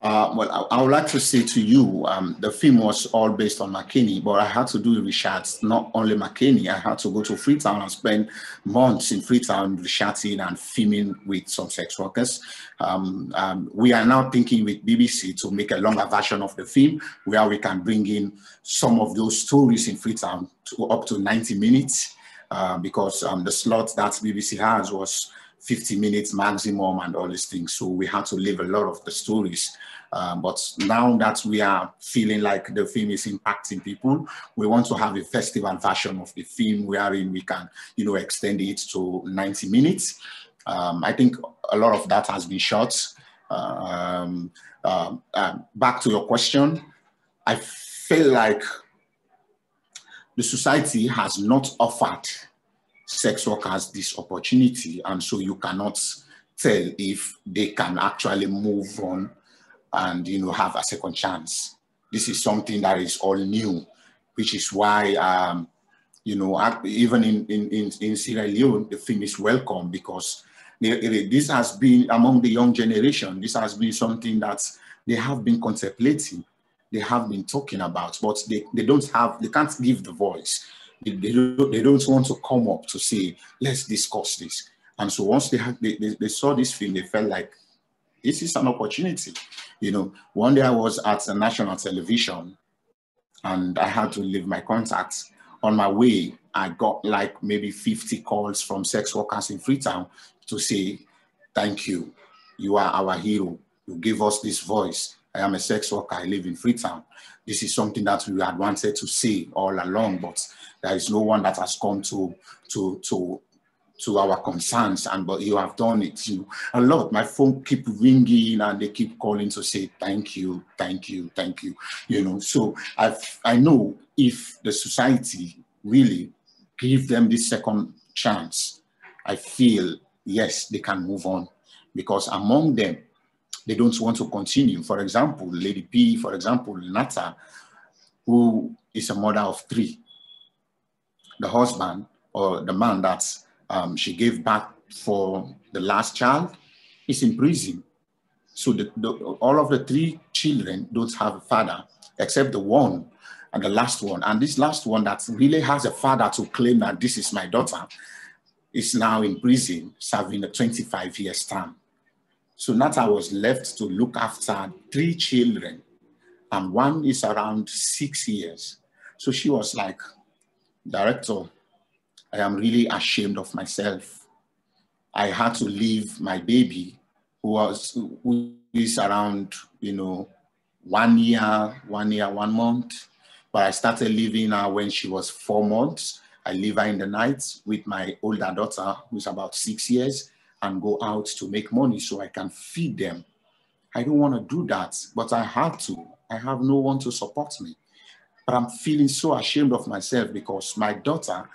Uh, well, I, I would like to say to you, um, the film was all based on Makeni, but I had to do research, not only Makeni. I had to go to Freetown and spend months in Freetown researching and filming with some sex workers. Um, um, we are now thinking with B B C to make a longer version of the film where we can bring in some of those stories in Freetown to up to ninety minutes, uh, because um, the slot that B B C has was fifty minutes maximum and all these things. So we had to leave a lot of the stories. Um, but now that we are feeling like the film is impacting people, we want to have a festival version of the film wherein we can, you know, extend it to ninety minutes. Um, I think a lot of that has been shot. Um, uh, uh, back to your question, I feel like the society has not offered sex workers this opportunity, and so you cannot tell if they can actually move on and, you know, have a second chance. This is something that is all new, which is why um, you know, even in, in, in Sierra Leone, the film is welcome, because this has been among the young generation, this has been something that they have been contemplating, they have been talking about, but they, they don't have, they can't give the voice. They don't, they don't want to come up to say, let's discuss this. And so once they, had, they, they, they saw this film, they felt like, this is an opportunity. You know, one day I was at a national television and I had to leave my contacts. On my way, I got like maybe fifty calls from sex workers in Freetown to say, thank you. You are our hero. You give us this voice. I am a sex worker. I live in Freetown. This is something that we had wanted to say all along, but there is no one that has come to to to to our concerns. And but you have done it. You know, a lot. My phone keep ringing and they keep calling to say thank you, thank you, thank you. You know. So I I know if the society really give them this second chance, I feel yes they can move on, because among them, they don't want to continue. For example, Lady P, for example, Nata, who is a mother of three. The husband, or the man that um, she gave back for the last child, is in prison. So the, the, all of the three children don't have a father, except the one and the last one. And this last one that really has a father to claim that this is my daughter is now in prison, serving a twenty-five year term. So Nata was left to look after three children, and one is around six years. So she was like, "Director, I am really ashamed of myself. I had to leave my baby, who was who is around, you know, one year, one year, one month. But I started leaving her when she was four months. I leave her in the night with my older daughter, who's about six years, and go out to make money so I can feed them. I don't want to do that, but I have to. I have no one to support me. But I'm feeling so ashamed of myself because my daughter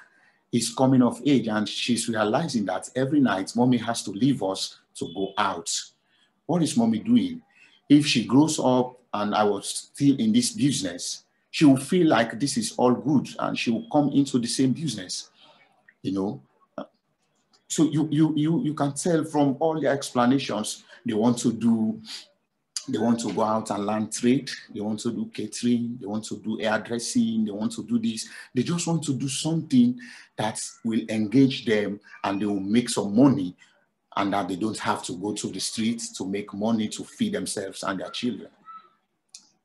is coming of age and she's realizing that every night mommy has to leave us to go out. What is mommy doing? If she grows up and I was still in this business, she will feel like this is all good and she will come into the same business, you know." So you, you, you, you can tell from all their explanations, they want to do, they want to go out and learn trade, they want to do catering, they want to do hairdressing, they want to do this. They just want to do something that will engage them and they will make some money and that they don't have to go to the streets to make money to feed themselves and their children.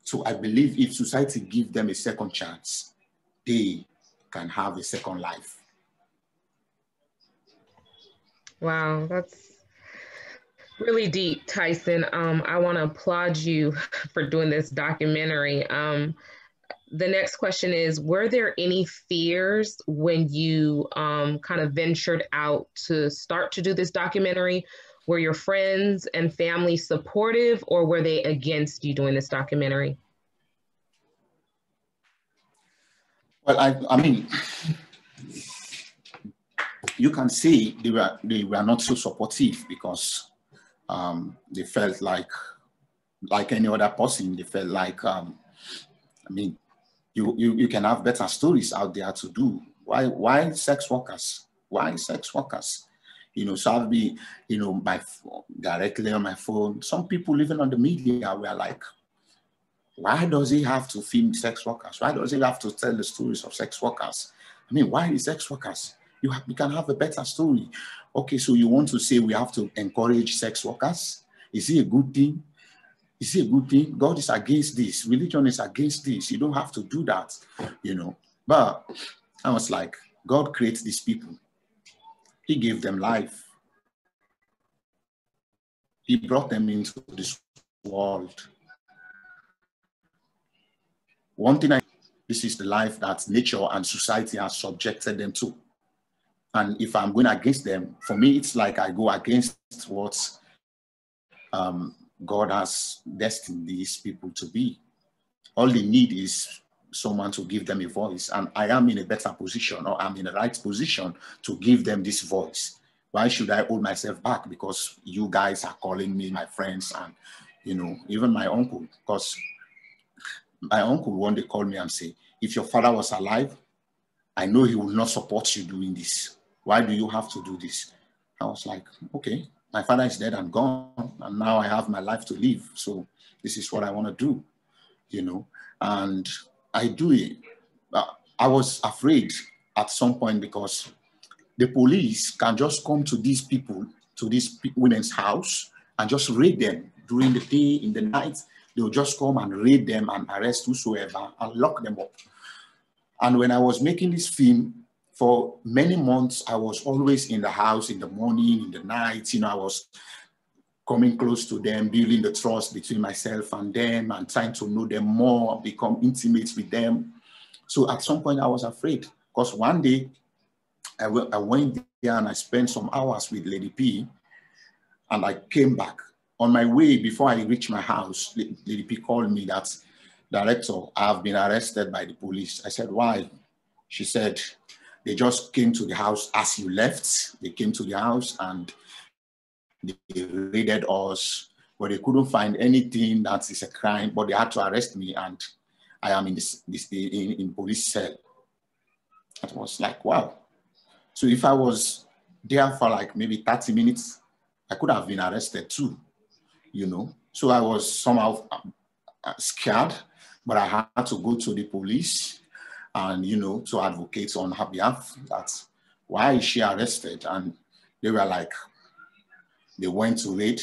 So I believe if society gives them a second chance, they can have a second life. Wow, that's really deep, Tyson. Um, I want to applaud you for doing this documentary. Um, the next question is, were there any fears when you um, kind of ventured out to start to do this documentary? Were your friends and family supportive, or were they against you doing this documentary? Well, I, I mean, you can see they were, they were not so supportive because um, they felt like, like any other person, they felt like, um, I mean, you, you, you can have better stories out there to do. Why, why sex workers? Why sex workers? You know, so I'll be, you know, my phone, directly on my phone. Some people even on the media were like, why does he have to film sex workers? Why does he have to tell the stories of sex workers? I mean, why is sex workers? You, have, you can have a better story. Okay, so you want to say we have to encourage sex workers? Is it a good thing? Is it a good thing? God is against this. Religion is against this. You don't have to do that, you know. But I was like, God creates these people. He gave them life. He brought them into this world. One thing I, this is the life that nature and society has subjected them to. And if I'm going against them, for me, it's like I go against what um, God has destined these people to be. All they need is someone to give them a voice, and I am in a better position, or I'm in the right position to give them this voice. Why should I hold myself back? Because you guys are calling me my friends, and you know, even my uncle, because my uncle one day called me and said, if your father was alive, I know he would not support you doing this. Why do you have to do this? I was like, okay, my father is dead and gone, and now I have my life to live, so this is what I want to do, you know, and I do it. I was afraid at some point because the police can just come to these people, to these women's house, and just raid them during the day, in the night. They'll just come and raid them and arrest whosoever and lock them up. And when I was making this film, for many months, I was always in the house in the morning, in the night. You know, I was coming close to them, building the trust between myself and them, and trying to know them more, become intimate with them. So at some point I was afraid, because one day I, I went there and I spent some hours with Lady P, and I came back. On my way, before I reached my house, Lady P called me that, "Director, I've been arrested by the police." I said, "Why?" She said, "They just came to the house as you left. They came to the house and they raided us, but they couldn't find anything that is a crime, but they had to arrest me, and I am in this, this in, in police cell." That was like, wow. So if I was there for like maybe thirty minutes, I could have been arrested too, you know. So I was somehow scared, but I had to go to the police and, you know, to advocate on her behalf. That's why is she arrested? And they were like, they went to raid,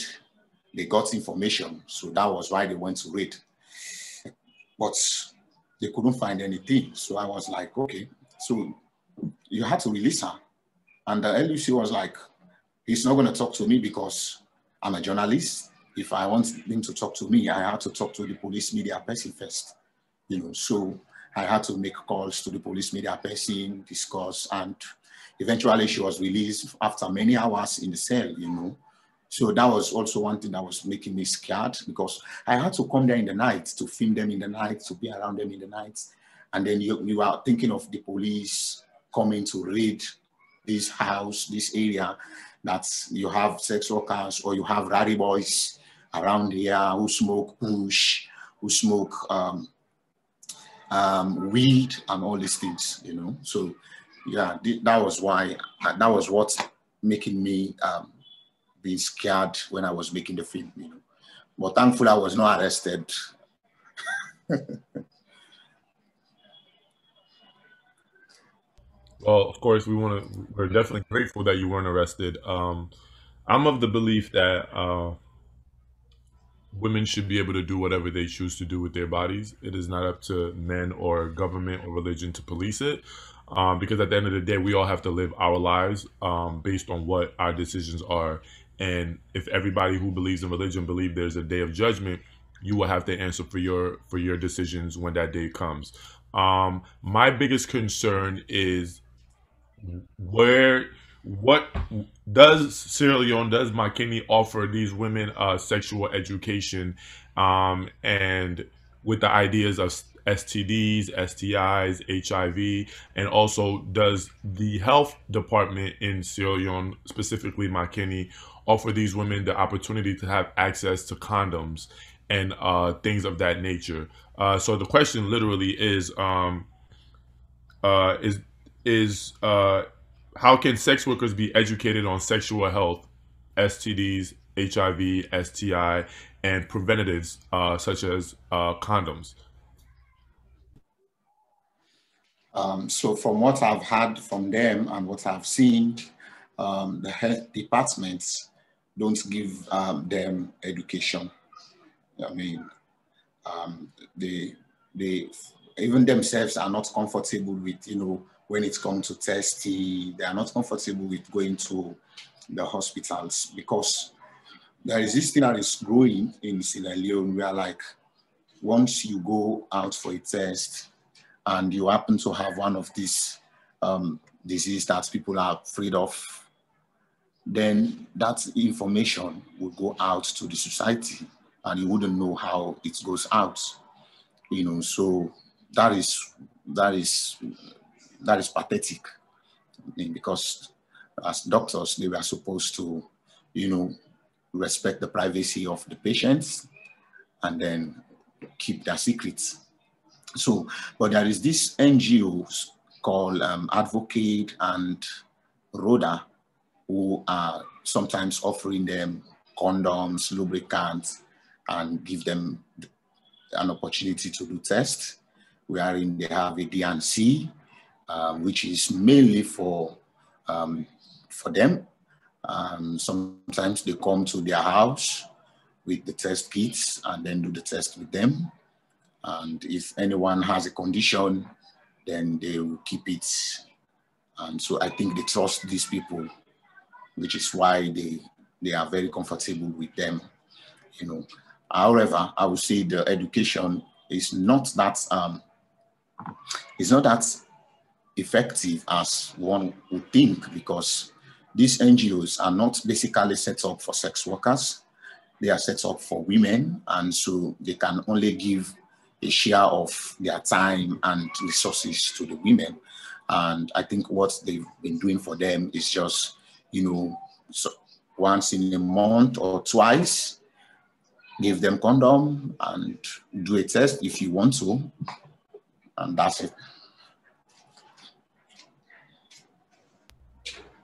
they got information, so that was why they went to raid. But they couldn't find anything. So I was like, okay, so you had to release her. And the L U C was like, he's not going to talk to me because I'm a journalist. If I want him to talk to me, I had to talk to the police media person first. You know, so I had to make calls to the police media person, discuss, and eventually she was released after many hours in the cell, you know. So that was also one thing that was making me scared, because I had to come there in the night to film them in the night, to be around them in the night. And then you, you are thinking of the police coming to raid this house, this area, that you have sex workers or you have rowdy boys around here who smoke bush, who smoke um, um, weed and all these things, you know. So yeah, th that was why, uh, that was what making me um, being scared when I was making the film, you know. But thankfully I was not arrested. Well, of course we want to, we're definitely grateful that you weren't arrested. Um, I'm of the belief that uh, women should be able to do whatever they choose to do with their bodies. It is not up to men or government or religion to police it. Um, because at the end of the day, we all have to live our lives um, based on what our decisions are. And if everybody who believes in religion believes there's a day of judgment, you will have to answer for your for your decisions when that day comes. Um, my biggest concern is where, what does Sierra Leone, does Makeni offer these women uh, sexual education um, and with the ideas of S T Ds, S T Is, H I V, and also does the health department in Sierra Leone, specifically Makeni, offer these women the opportunity to have access to condoms and uh, things of that nature? Uh, so the question literally is, um, uh, is, is uh, how can sex workers be educated on sexual health, S T Ds, H I V, S T I, and preventatives uh, such as uh, condoms? Um, so from what I've had from them and what I've seen, um, the health departments don't give um, them education. I mean, um, they, they even themselves are not comfortable with, you know, when it comes to testing, they are not comfortable with going to the hospitals, because there is this thing that is growing in Sierra Leone where, like, once you go out for a test, and you happen to have one of these um, diseases that people are afraid of, then that information would go out to the society and you wouldn't know how it goes out. You know, so that is, that is, that is pathetic, because as doctors, they were supposed to, you know, respect the privacy of the patients and then keep their secrets. So, but there is this N G Os called um, Advocate and Rhoda, who are sometimes offering them condoms, lubricants, and give them an opportunity to do tests. Wherein they have a D and C, um, which is mainly for um, for them. Um, sometimes they come to their house with the test kits and then do the test with them. And if anyone has a condition, then they will keep it. And so I think they trust these people, which is why they, they are very comfortable with them, you know. However, I would say the education is not that, um, it's not that effective as one would think, because these N G Os are not basically set up for sex workers. They are set up for women, and so they can only give a share of their time and resources to the women. And I think what they've been doing for them is just, you know, so once in a month or twice, give them condom and do a test if you want to, and that's it.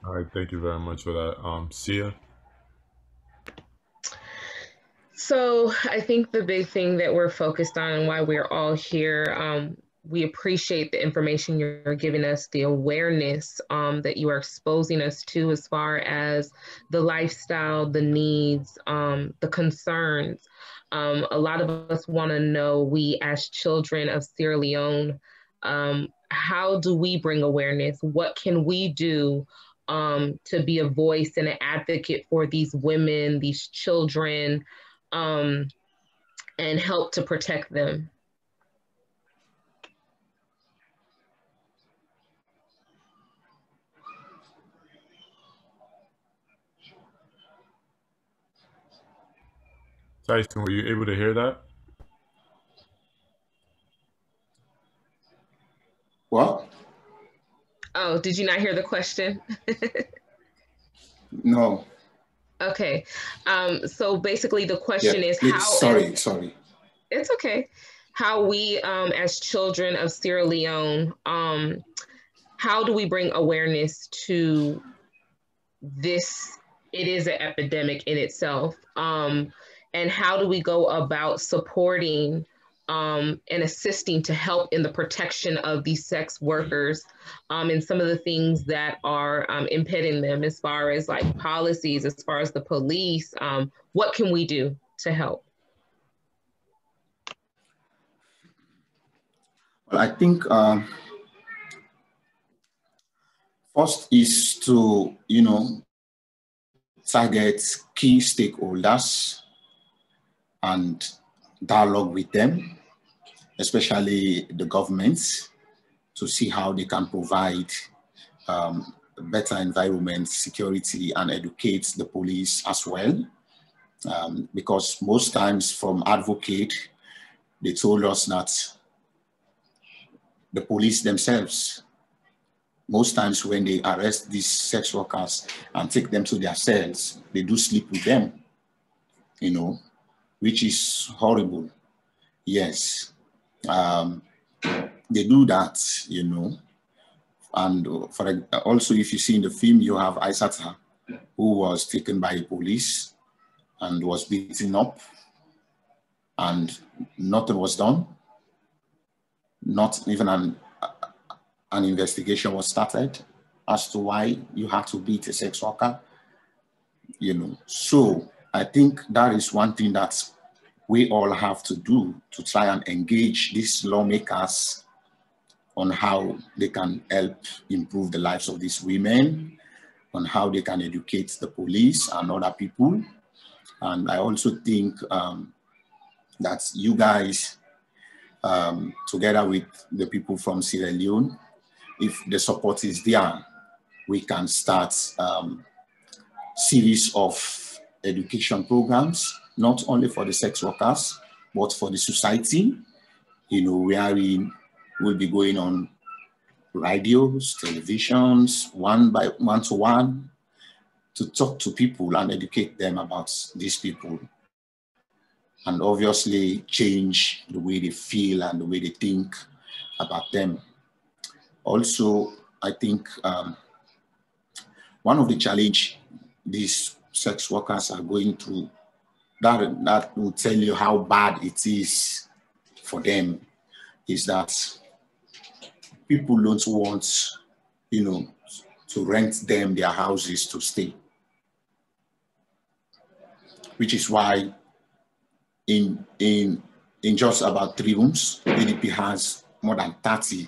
All right, thank you very much for that. Um, Sia? So I think the big thing that we're focused on and why we're all here, um, we appreciate the information you're giving us, the awareness um, that you are exposing us to as far as the lifestyle, the needs, um, the concerns. Um, a lot of us want to know, we as children of Sierra Leone, um, how do we bring awareness? What can we do um, to be a voice and an advocate for these women, these children, um, and help to protect them? Tyson, were you able to hear that? What? Oh, did you not hear the question? No. Okay. Um, so basically the question yeah, is how- Sorry, sorry. It's okay. How we um, as children of Sierra Leone, um, how do we bring awareness to this? It is an epidemic in itself. Um, And how do we go about supporting um, and assisting to help in the protection of these sex workers um, and some of the things that are um, impeding them as far as like policies, as far as the police, um, what can we do to help? Well, I think um, first is to, you know, target key stakeholders and dialogue with them, especially the governments, to see how they can provide um, better environment, security, and educate the police as well. Um, because most times from Advocate, they told us that the police themselves, most times when they arrest these sex workers and take them to their cells, they do sleep with them, you know, which is horrible. Yes, um, they do that, you know. And for also, if you see in the film, you have Isata, who was taken by the police and was beaten up, and nothing was done. Not even an, an investigation was started as to why you had to beat a sex worker, you know. So I think that is one thing that we all have to do, to try and engage these lawmakers on how they can help improve the lives of these women, on how they can educate the police and other people. And I also think um, that you guys, um, together with the people from Sierra Leone, if the support is there, we can start um, series of education programs, not only for the sex workers, but for the society, you know, where we will be going on radios, televisions, one by one to one, to talk to people and educate them about these people. And obviously change the way they feel and the way they think about them. Also, I think um, one of the challenge these sex workers are going through, that, that will tell you how bad it is for them, is that people don't want, you know, to rent them their houses to stay. Which is why in, in, in just about three rooms, L D P has more than thirty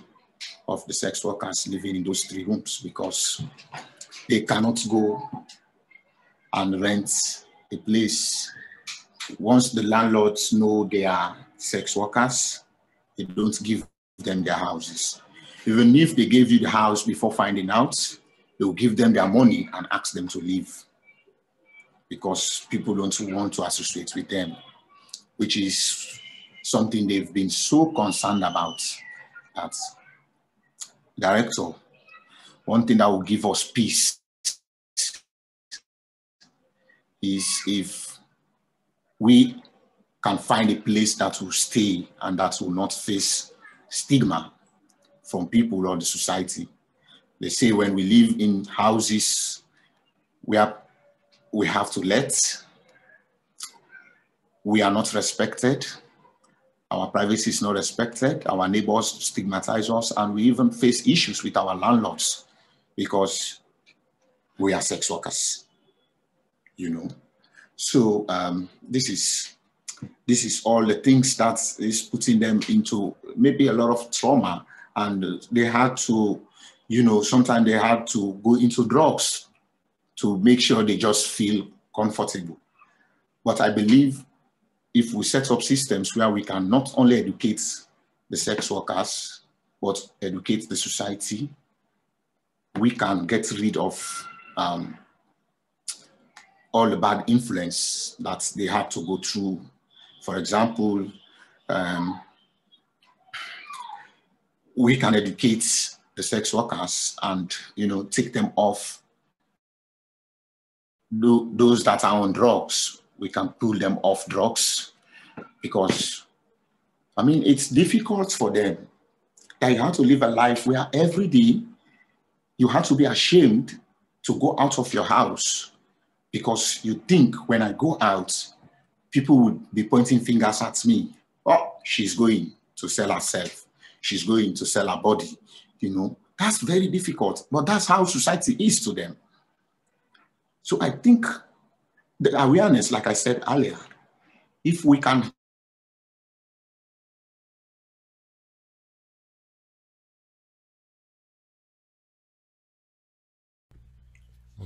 of the sex workers living in those three rooms, because they cannot go and rent a place. Once the landlords know they are sex workers, they don't give them their houses. Even if they gave you the house before finding out, they'll give them their money and ask them to leave, because people don't want to associate with them, which is something they've been so concerned about. That director, one thing that will give us peace is if we can find a place that will stay and that will not face stigma from people or the society. They say when we live in houses we are, we have to let, we are not respected, Our privacy is not respected, our neighbors stigmatize us, and we even face issues with our landlords because we are sex workers, you know. So um, this is this is all the things that is putting them into maybe a lot of trauma, and they had to, you know, sometimes they had to go into drugs to make sure they just feel comfortable. But I believe if we set up systems where we can not only educate the sex workers, but educate the society, we can get rid of um, all the bad influence that they have to go through. For example, um, we can educate the sex workers and, you know, take them off. Those that are on drugs, we can pull them off drugs, because, I mean, it's difficult for them that you have to live a life where every day you have to be ashamed to go out of your house, because you think, when I go out, people would be pointing fingers at me. Oh, she's going to sell herself. She's going to sell her body, you know. That's very difficult, but that's how society is to them. So I think the awareness, like I said earlier, if we can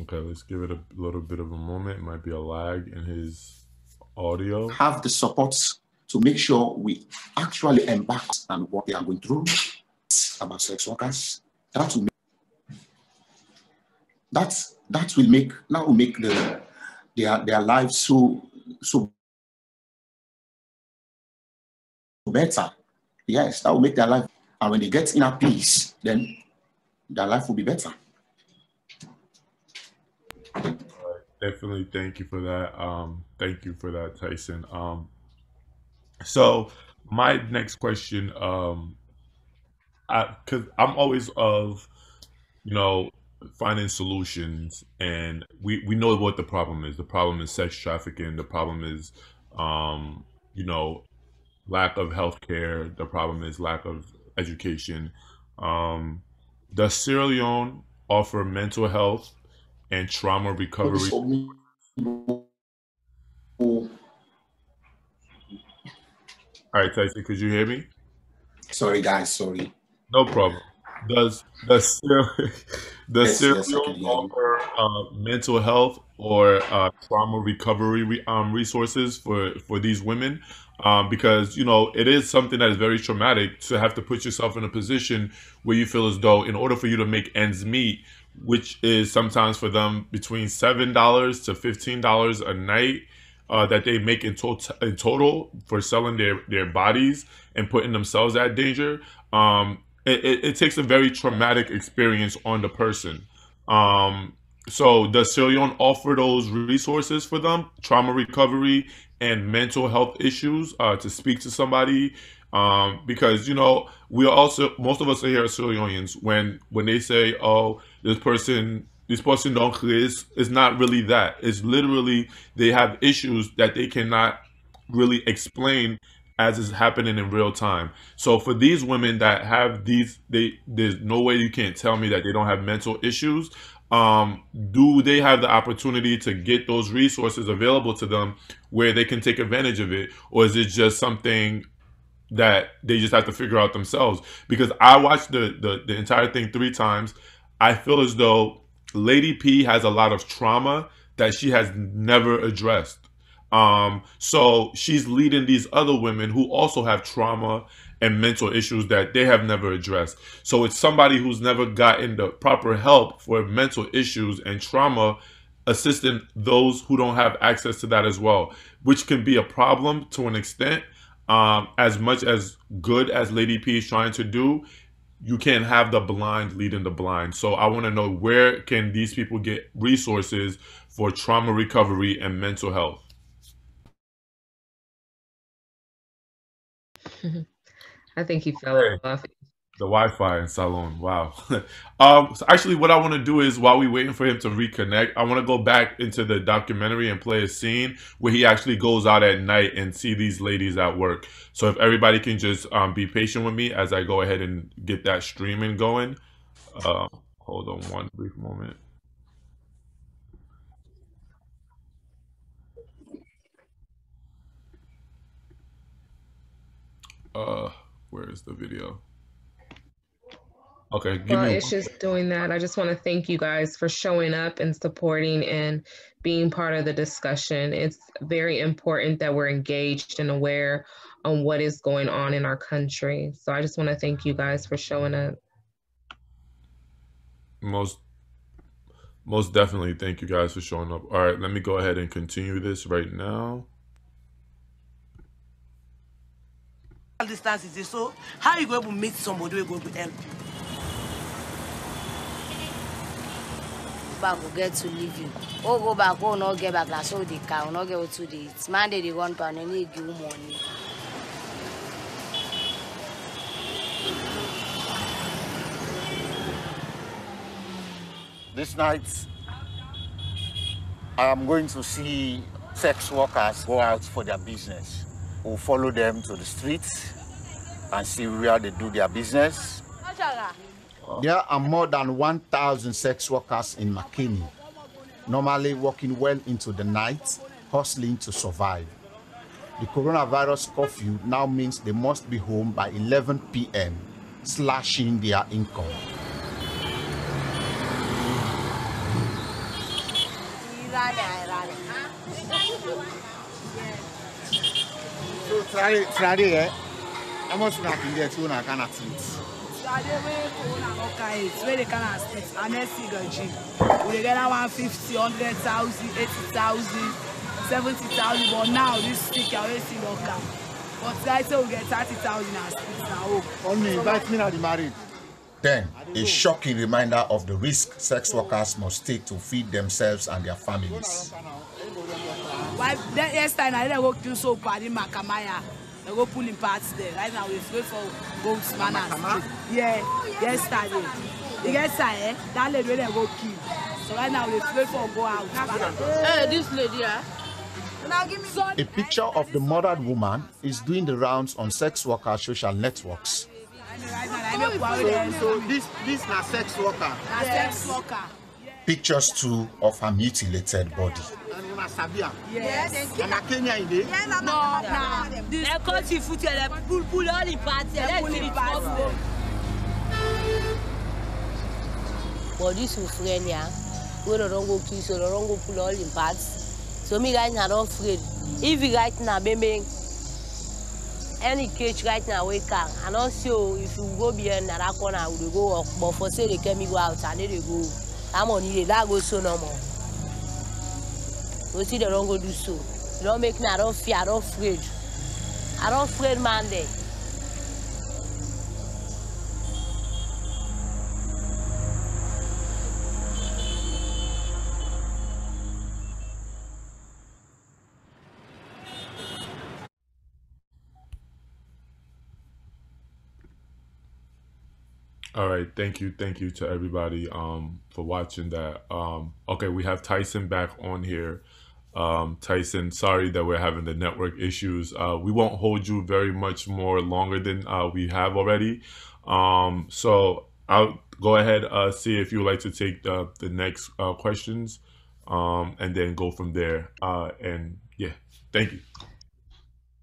Okay, let's give it a little bit of a moment. It might be a lag in his audio. Have the support to make sure we actually embark on what they are going through about sex workers. That will make, that's, that will make, that will make the Their, their lives so, so better. Yes, that will make their life. And when they get inner peace, then their life will be better. All right. Definitely. Thank you for that. Um, thank you for that, Tyson. Um, so my next question, um, I, 'cause I'm always of, you know, finding solutions, and we we know what the problem is. The problem is sex trafficking. The problem is um you know, lack of healthcare. The problem is lack of education. Um does Sierra Leone offer mental health and trauma recovery? All right, Tyson, could you hear me? Sorry guys, sorry. No problem. Does does does Sierra Leone offer uh, mental health or uh, trauma recovery re um, resources for for these women? Um, because you know, it is something that is very traumatic to have to put yourself in a position where you feel as though, in order for you to make ends meet, which is sometimes for them between seven dollars to fifteen dollars a night uh, that they make in, to in total for selling their their bodies and putting themselves at danger. Um, It, it, it takes a very traumatic experience on the person. Um, so does Sierra Leone offer those resources for them, trauma recovery and mental health issues, uh, to speak to somebody? Um, because, you know, we are also, most of us are here as Sierra Leoneans, when, when they say, oh, this person, this person don't exist, it's not really that. It's literally, they have issues that they cannot really explain as is happening in real time. So for these women that have these, they there's no way you can't tell me that they don't have mental issues. Um, do they have the opportunity to get those resources available to them where they can take advantage of it? Or is it just something that they just have to figure out themselves? Because I watched the, the, the entire thing three times. I feel as though Lady P has a lot of trauma that she has never addressed. Um, so she's leading these other women who also have trauma and mental issues that they have never addressed. So it's somebody who's never gotten the proper help for mental issues and trauma, assisting those who don't have access to that as well, which can be a problem to an extent. Um, as much as good as Lady P is trying to do, you can't have the blind leading the blind. So I want to know, where can these people get resources for trauma recovery and mental health? I think he fell off. The Wi-Fi in Salon, wow. um, so actually, what I want to do is, while we're waiting for him to reconnect, I want to go back into the documentary and play a scene where he actually goes out at night and see these ladies at work. So if everybody can just um, be patient with me as I go ahead and get that streaming going. Uh, hold on one brief moment. Uh, where is the video? Okay, give well, me it's just doing that. I just want to thank you guys for showing up and supporting and being part of the discussion. It's very important that we're engaged and aware on what is going on in our country. So I just want to thank you guys for showing up. Most, most definitely. Thank you guys for showing up. All right, let me go ahead and continue this right now. Distance is this, so how are you going to meet somebody who is going to help you? Back will get to leave you. Oh, go back, oh, no, get back. That's all they can, no, get to the. It's Monday, they want pound, and they give money. This night, I am going to see sex workers go out for their business. We'll follow them to the streets and see where they do their business. There are more than one thousand sex workers in Makeni, normally working well into the night, hustling to survive. The coronavirus curfew now means they must be home by eleven p m, slashing their income. So Friday, Friday, eh? I must not be there soon, I cannot eat. It's where they can access and then see the gym. We get one fifty, one hundred thousand, eighty thousand, seventy thousand, but now this stick already see local. But later so we get thirty thousand and six now. Only invite me at the marriage. Then, a shocking reminder of the risk sex workers must take to feed themselves and their families. Why, that yesterday, I didn't work through so bad in Macamaya. I go pulling parts there. Right now, we wait for goats, man. Yeah, yesterday. You get eh? That lady they go kill. So right now, we wait for go out. Hey, this lady, yeah. A picture of the murdered woman is doing the rounds on sex worker social networks. So, so this this na sex worker. Na sex worker. Pictures too of her mutilated body. Yes. And a Kenya in there? No, no. This country foot, they pull, pull all the parts. They pull the parts. But this is friend, yeah. We don't go kill, so don't go pull all the parts. So me guys are not afraid. If you guys na baby, any cage right now we can. And also, if you go behind another corner, we go walk. But for say they can me go out and they go. I'm on it. That goes so normal. We see they don't go do so. They don't make me, I don't fear, I don't afraid. I don't afraid, man, there. All right, thank you, thank you to everybody um, for watching that. Um, okay, we have Tyson back on here. Um, Tyson, sorry that we're having the network issues. Uh, we won't hold you very much more longer than uh, we have already. Um, so I'll go ahead, uh, see if you would like to take the, the next uh, questions um, and then go from there. Uh, and yeah, thank you.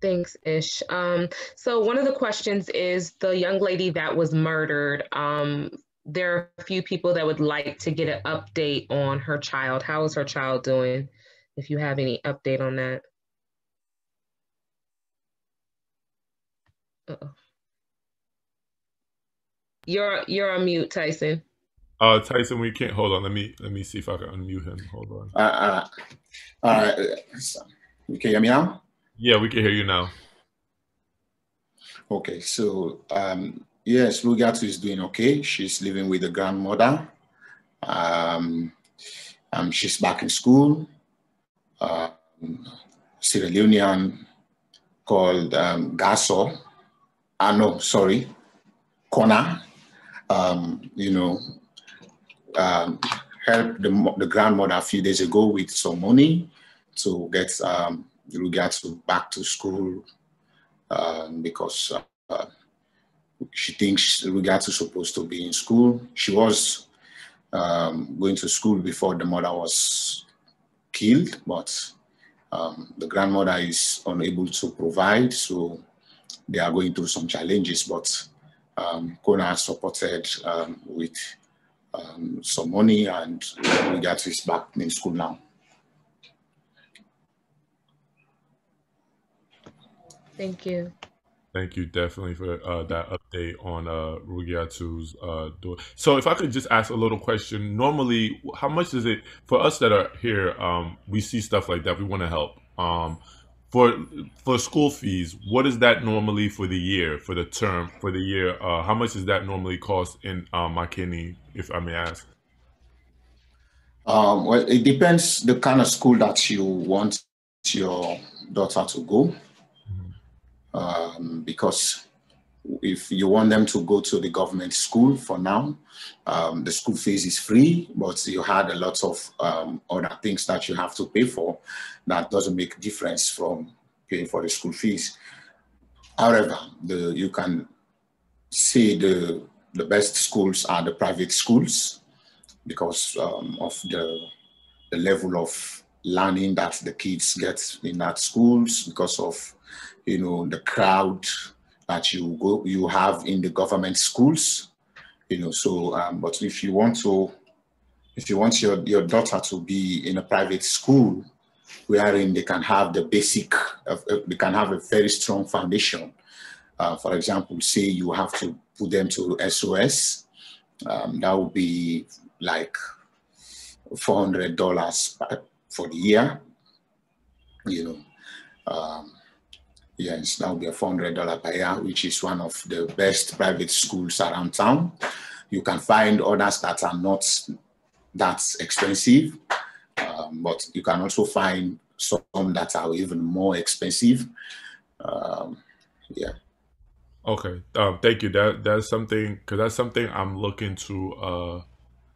Thanks, Ish. Um, so one of the questions is the young lady that was murdered. Um, there are a few people that would like to get an update on her child. How is her child doing? If you have any update on that. Uh-oh. You're you're on mute, Tyson. Uh, Tyson, we can't. Hold on. Let me let me see if I can unmute him. Hold on. Uh, uh, uh, you can hear me now? Yeah, we can hear you now. Okay, so um, yes, Rugiatu is doing okay. She's living with the grandmother. Um, um, she's back in school. Uh, Sierra Leonean called um, Gaso. Ah, no, sorry, Connor, um, you know, um, helped the, the grandmother a few days ago with some money to get um, Rugiatu back to school uh, because uh, she thinks Rugiatu is supposed to be in school. She was um, going to school before the mother was killed, but um, the grandmother is unable to provide, so they are going through some challenges, but um, Kono supported um, with um, some money, and Rugiatu is back in school now. Thank you. Thank you definitely for uh, that update on uh, Rugiatu's uh, door. So if I could just ask a little question, normally, how much is it, for us that are here, um, we see stuff like that, we wanna help. Um, for for school fees, what is that normally for the year, for the term, for the year? Uh, how much does that normally cost in uh, Makeni, if I may ask? Um, well, it depends the kind of school that you want your daughter to go. Um, because if you want them to go to the government school for now, um, the school fees is free, but you had a lot of um, other things that you have to pay for that doesn't make difference from paying for the school fees. However, the, you can see the, the best schools are the private schools because um, of the, the level of learning that the kids get in that schools, because of you know, the crowd that you go, you have in the government schools, you know, so, um, but if you want to, if you want your, your daughter to be in a private school, wherein they can have the basic, uh, they can have a very strong foundation. Uh, for example, say you have to put them to S O S, um, that would be like four hundred dollars for the year, you know. Um, Yes, that would be a four hundred dollars per year, which is one of the best private schools around town. You can find others that are not that expensive, um, but you can also find some that are even more expensive. Um, yeah. Okay. Um, thank you. That that's something, because that's something I'm looking to. Uh,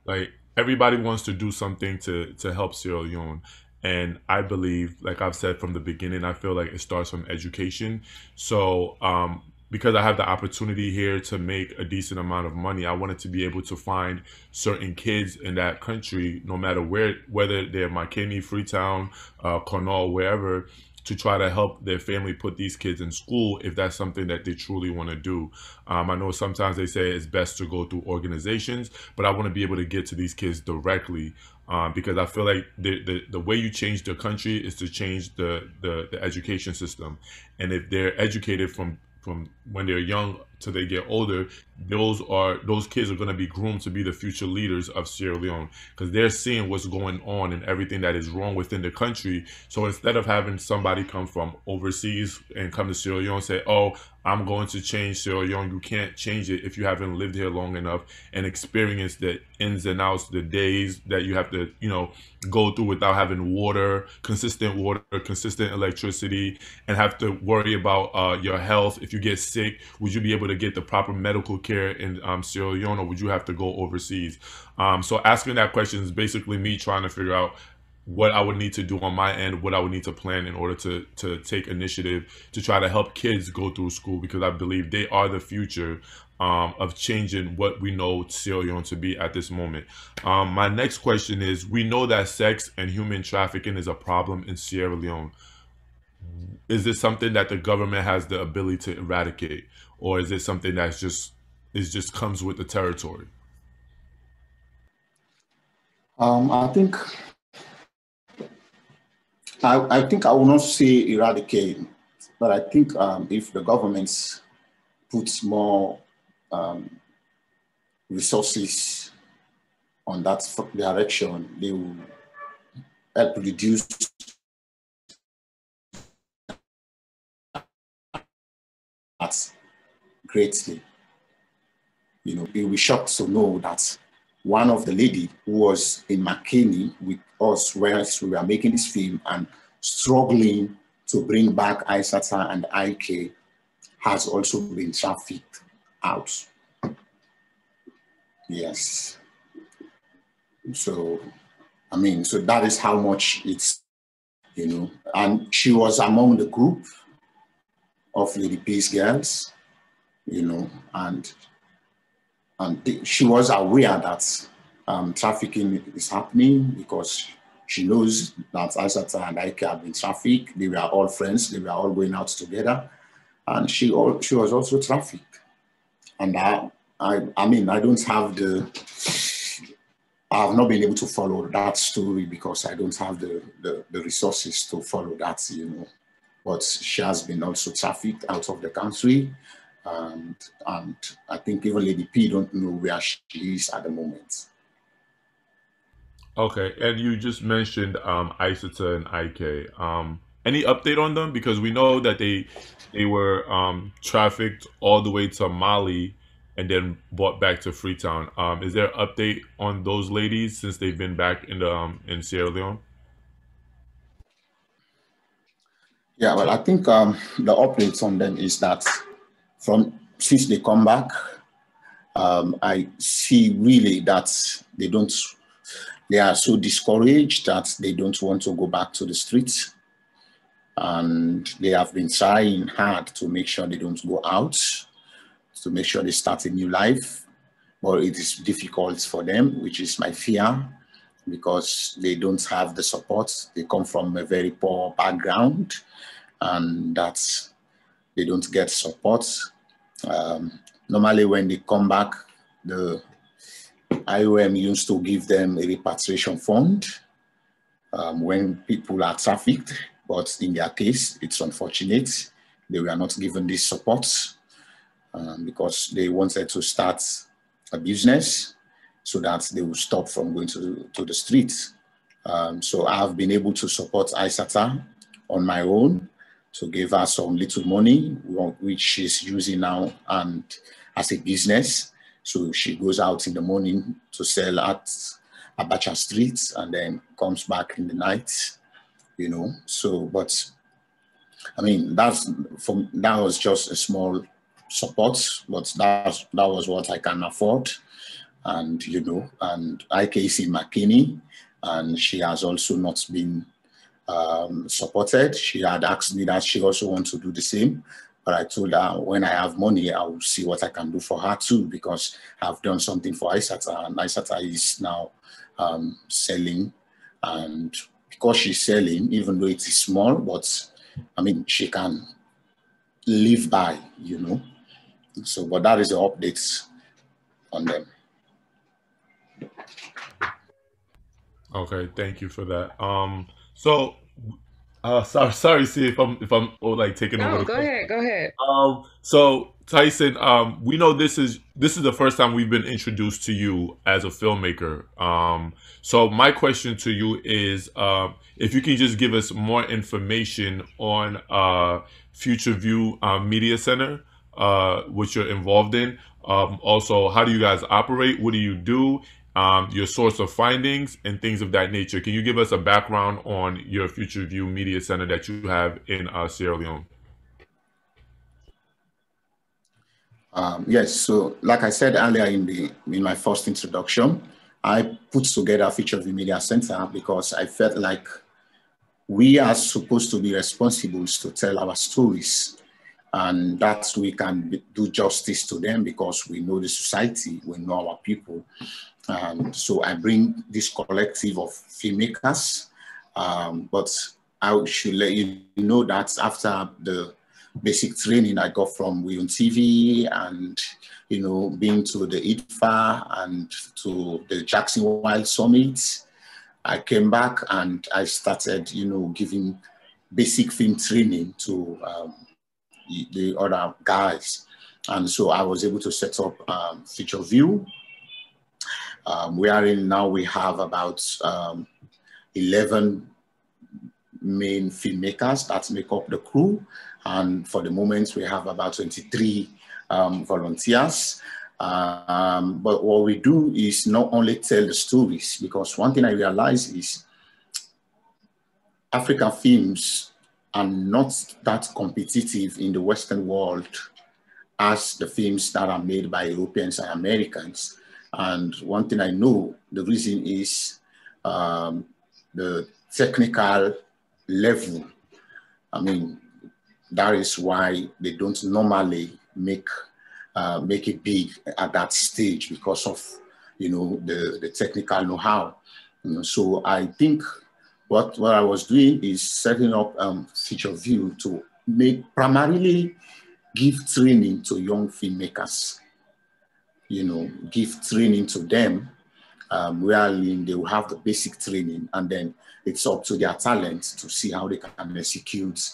like everybody wants to do something to to help Sierra Leone. And I believe, like I've said from the beginning, I feel like it starts from education. So um, because I have the opportunity here to make a decent amount of money, I wanted to be able to find certain kids in that country, no matter where, whether they're Makeni, Freetown, uh, Kono, wherever, to try to help their family put these kids in school if that's something that they truly want to do. Um, I know sometimes they say it's best to go through organizations, but I want to be able to get to these kids directly. Um, because I feel like the, the, the way you change the country is to change the, the, the education system. And if they're educated from, from when they're young till they get older, those are those kids are going to be groomed to be the future leaders of Sierra Leone, because they're seeing what's going on and everything that is wrong within the country. So instead of having somebody come from overseas and come to Sierra Leone and say, oh, I'm going to change Sierra Leone, you can't change it if you haven't lived here long enough and experienced the ins and outs, the days that you have to, you know, go through without having water, consistent water, consistent electricity, and have to worry about uh, your health. If you get sick, would you be able to get the proper medical care in um, Sierra Leone, or would you have to go overseas? Um, so asking that question is basically me trying to figure out what I would need to do on my end, what I would need to plan in order to, to take initiative to try to help kids go through school, because I believe they are the future um, of changing what we know Sierra Leone to be at this moment. Um, my next question is, we know that sex and human trafficking is a problem in Sierra Leone. Is this something that the government has the ability to eradicate, or is it something that's just is just comes with the territory? Um, I think I, I think I will not say eradicate, but I think um, if the government puts more um, resources on that direction, they will help reduce that greatly. You know, it was shocked to know that one of the lady who was in Makeni with us whilst we were making this film and struggling to bring back Isata and I K has also been trafficked out. Yes. So, I mean, so that is how much it's, you know, and she was among the group of Lady P's girls, you know, and and th she was aware that um, trafficking is happening, because she knows that Isata and I K have been trafficked. They were all friends. They were all going out together, and she all, she was also trafficked. And I, I, I mean, I don't have the, I have not been able to follow that story because I don't have the, the, the resources to follow that, you know. But she has been also trafficked out of the country, and and I think even Lady P don't know where she is at the moment. Okay, and you just mentioned um, Isata and I K. Um, any update on them? Because we know that they they were um, trafficked all the way to Mali and then brought back to Freetown. Um, is there an update on those ladies since they've been back in the, um, in Sierra Leone? Yeah, well, I think um, the updates on them is that from since they come back, um, I see really that they don't. They are so discouraged that they don't want to go back to the streets, and they have been trying hard to make sure they don't go out, to make sure they start a new life, but it is difficult for them, which is my fear, because they don't have the support. They come from a very poor background, and that they don't get support. Um, normally when they come back, the I O M used to give them a repatriation fund um, when people are trafficked, but in their case, it's unfortunate. They were not given this support um, because they wanted to start a business so that they would stop from going to, to the streets. Um, so I've been able to support Isata on my own to give her some little money, which she's using now and as a business. So she goes out in the morning to sell at Abacha Street and then comes back in the night, you know. So, but I mean, that's from, that was just a small support, but that, that was what I can afford. And, you know, and I K is in Makeni, and she has also not been um, supported. She had asked me that she also wants to do the same. But I told her when I have money, I will see what I can do for her too, because I've done something for Isata, and Isata is now um, selling. And because she's selling, even though it is small, but I mean, she can live by, you know. So, but that is the updates on them. Okay, thank you for that. Um, so. Uh, sorry, sorry, see if I'm if I'm oh, like taking no, over. No, go question. ahead, go ahead. Um, so Tyson, um, we know this is this is the first time we've been introduced to you as a filmmaker. Um, so my question to you is, um, if you can just give us more information on uh, Future View uh, Media Center, uh, which you're involved in. Um, also, how do you guys operate? What do you do? Um, your source of findings and things of that nature. Can you give us a background on your Future View Media Center that you have in uh, Sierra Leone? Um, yes, so like I said earlier in, the, in my first introduction, I put together Future View Media Center because I felt like we are supposed to be responsible to tell our stories, and that we can do justice to them because we know the society, we know our people. Um, so I bring this collective of filmmakers, um, but I should let you know that after the basic training I got from We On T V and, you know, being to the I D F A and to the Jackson Wild Summit, I came back and I started, you know, giving basic film training to um, the other guys. And so I was able to set up um, Feature View. Um, we are in now, we have about um, eleven main filmmakers that make up the crew. And for the moment, we have about twenty-three um, volunteers. Um, but what we do is not only tell the stories, because one thing I realize is African films are not that competitive in the Western world as the films that are made by Europeans and Americans. And one thing I know, the reason is um, the technical level. I mean, that is why they don't normally make uh, make it big at that stage, because of, you know, the, the technical know-how. You know, so I think what, what I was doing is setting up um, Feature View to make, primarily give training to young filmmakers, you know, give training to them, um, where they will have the basic training, and then it's up to their talent to see how they can execute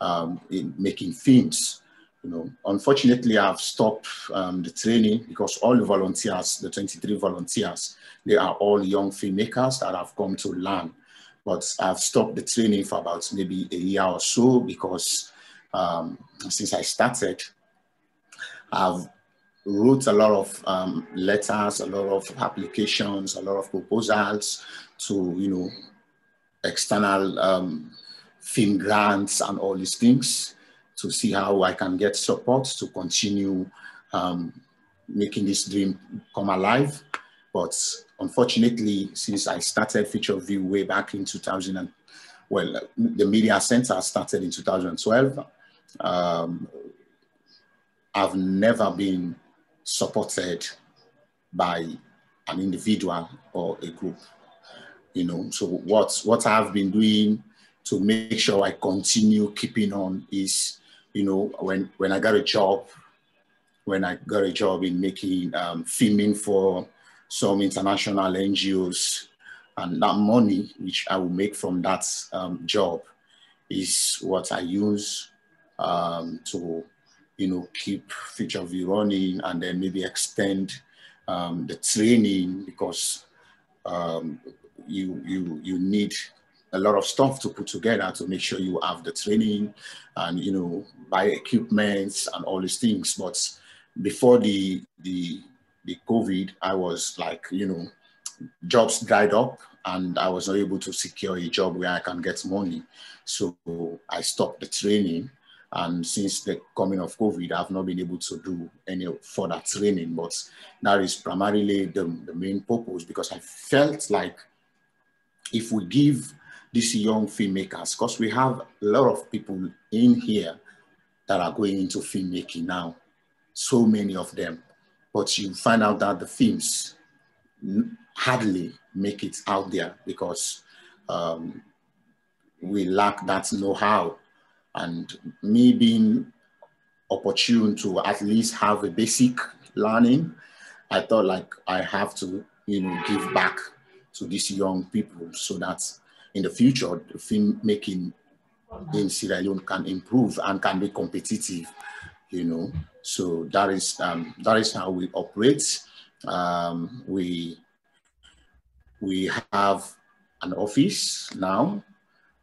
um, in making films. You know, unfortunately, I've stopped um, the training because all the volunteers, the twenty-three volunteers, they are all young filmmakers that have come to learn. But I've stopped the training for about maybe a year or so, because um, since I started, I've wrote a lot of um, letters, a lot of applications, a lot of proposals to, you know, external um, film grants and all these things, to see how I can get support to continue um, making this dream come alive. But unfortunately, since I started Feature View way back in two thousand, and, well, the Media Center started in two thousand twelve, um, I've never been supported by an individual or a group. You know, so what, what I've been doing to make sure I continue keeping on is, you know, when, when I got a job, when I got a job in making, um, filming for some international N G Os, and that money, which I will make from that um, job, is what I use um, to, you know, keep Feature View running, and then maybe extend um, the training, because um, you, you, you need a lot of stuff to put together to make sure you have the training and, you know, buy equipment and all these things. But before the, the, the COVID, I was like, you know, jobs dried up and I was not able to secure a job where I can get money. So I stopped the training. And since the coming of COVID, I've not been able to do any further training, but that is primarily the, the main purpose, because I felt like if we give these young filmmakers, because we have a lot of people in here that are going into filmmaking now, so many of them, but you find out that the films hardly make it out there because um, we lack that know-how. And me being opportune to at least have a basic learning, I thought like I have to, you know, give back to these young people so that in the future, the filmmaking in Sierra Leone can improve and can be competitive, you know. So that is um, that is how we operate. Um, we we have an office now.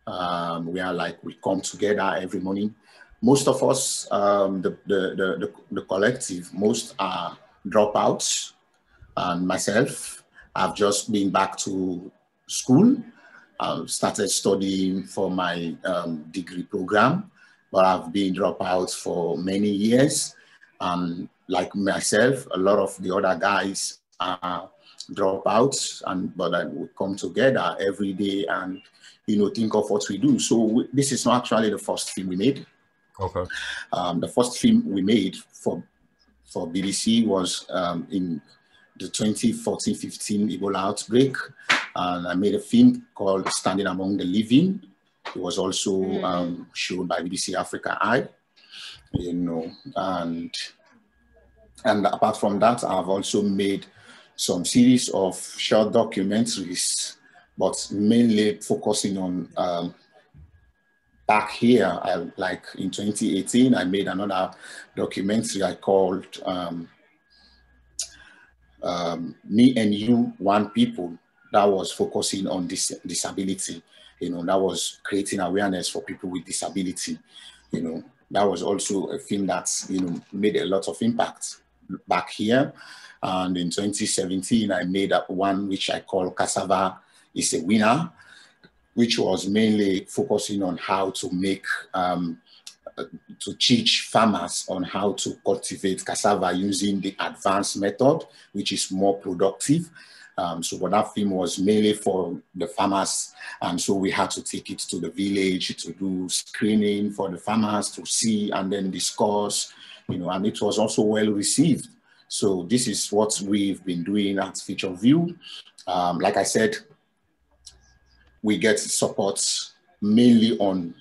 Um, we are like, we come together every morning. Most of us, um, the, the, the, the collective, most are dropouts, and myself, I've just been back to school. I started studying for my um, degree program, but I've been dropouts for many years. Um, like myself, a lot of the other guys are dropouts, and but I, we come together every day and, you know, think of what we do. So we, this is not actually the first film we made. Okay. Um, the first film we made for for B B C was um, in the twenty fourteen fifteen Ebola outbreak, and I made a film called Standing Among the Living. It was also um, shown by B B C Africa Eye, you know, and and apart from that, I've also made some series of short documentaries, but mainly focusing on um, back here. I, like in twenty eighteen, I made another documentary I called um, um, Me and You, One People, that was focusing on dis disability. You know, that was creating awareness for people with disability. You know, that was also a film that, you know, made a lot of impact back here. And in twenty seventeen, I made up one which I call Cassava is a Winner, which was mainly focusing on how to make um, to teach farmers on how to cultivate cassava using the advanced method, which is more productive. Um, so but that film was mainly for the farmers, and so we had to take it to the village to do screening for the farmers to see and then discuss, you know, and it was also well received. So this is what we've been doing at Feature View. Um, like I said, we get support mainly on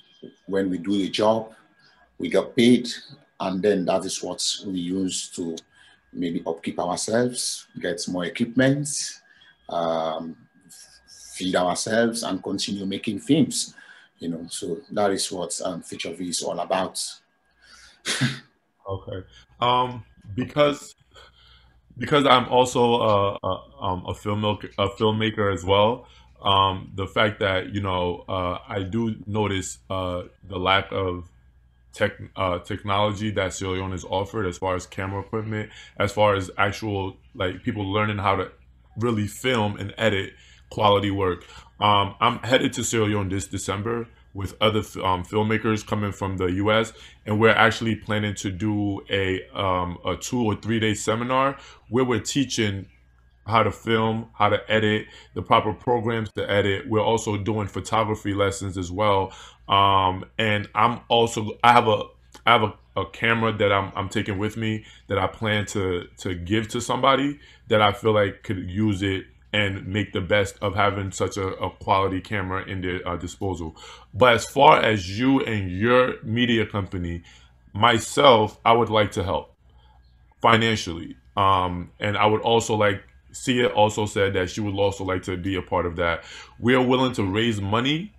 when we do a job, we get paid, and then that is what we use to maybe upkeep ourselves, get more equipment, um, feed ourselves, and continue making films. You know, so that is what um, Feature View is all about. Okay, um, because because I'm also a, a, um, a filmmaker, a filmmaker as well. Um, the fact that you know uh, I do notice uh, the lack of Tech, uh, technology that Sierra Leone is offered as far as camera equipment, as far as actual like people learning how to really film and edit quality work. Um, I'm headed to Sierra Leone this December with other um, filmmakers coming from the U S, and we're actually planning to do a, um, a two or three day seminar where we're teaching how to film, how to edit, the proper programs to edit. We're also doing photography lessons as well. Um, and I'm also, I have a, I have a, a camera that I'm, I'm taking with me that I plan to, to give to somebody that I feel like could use it and make the best of having such a, a quality camera in their uh, disposal. But as far as you and your media company, myself, I would like to help financially. Um, and I would also like, Sia also said that she would also like to be a part of that. We are willing to raise money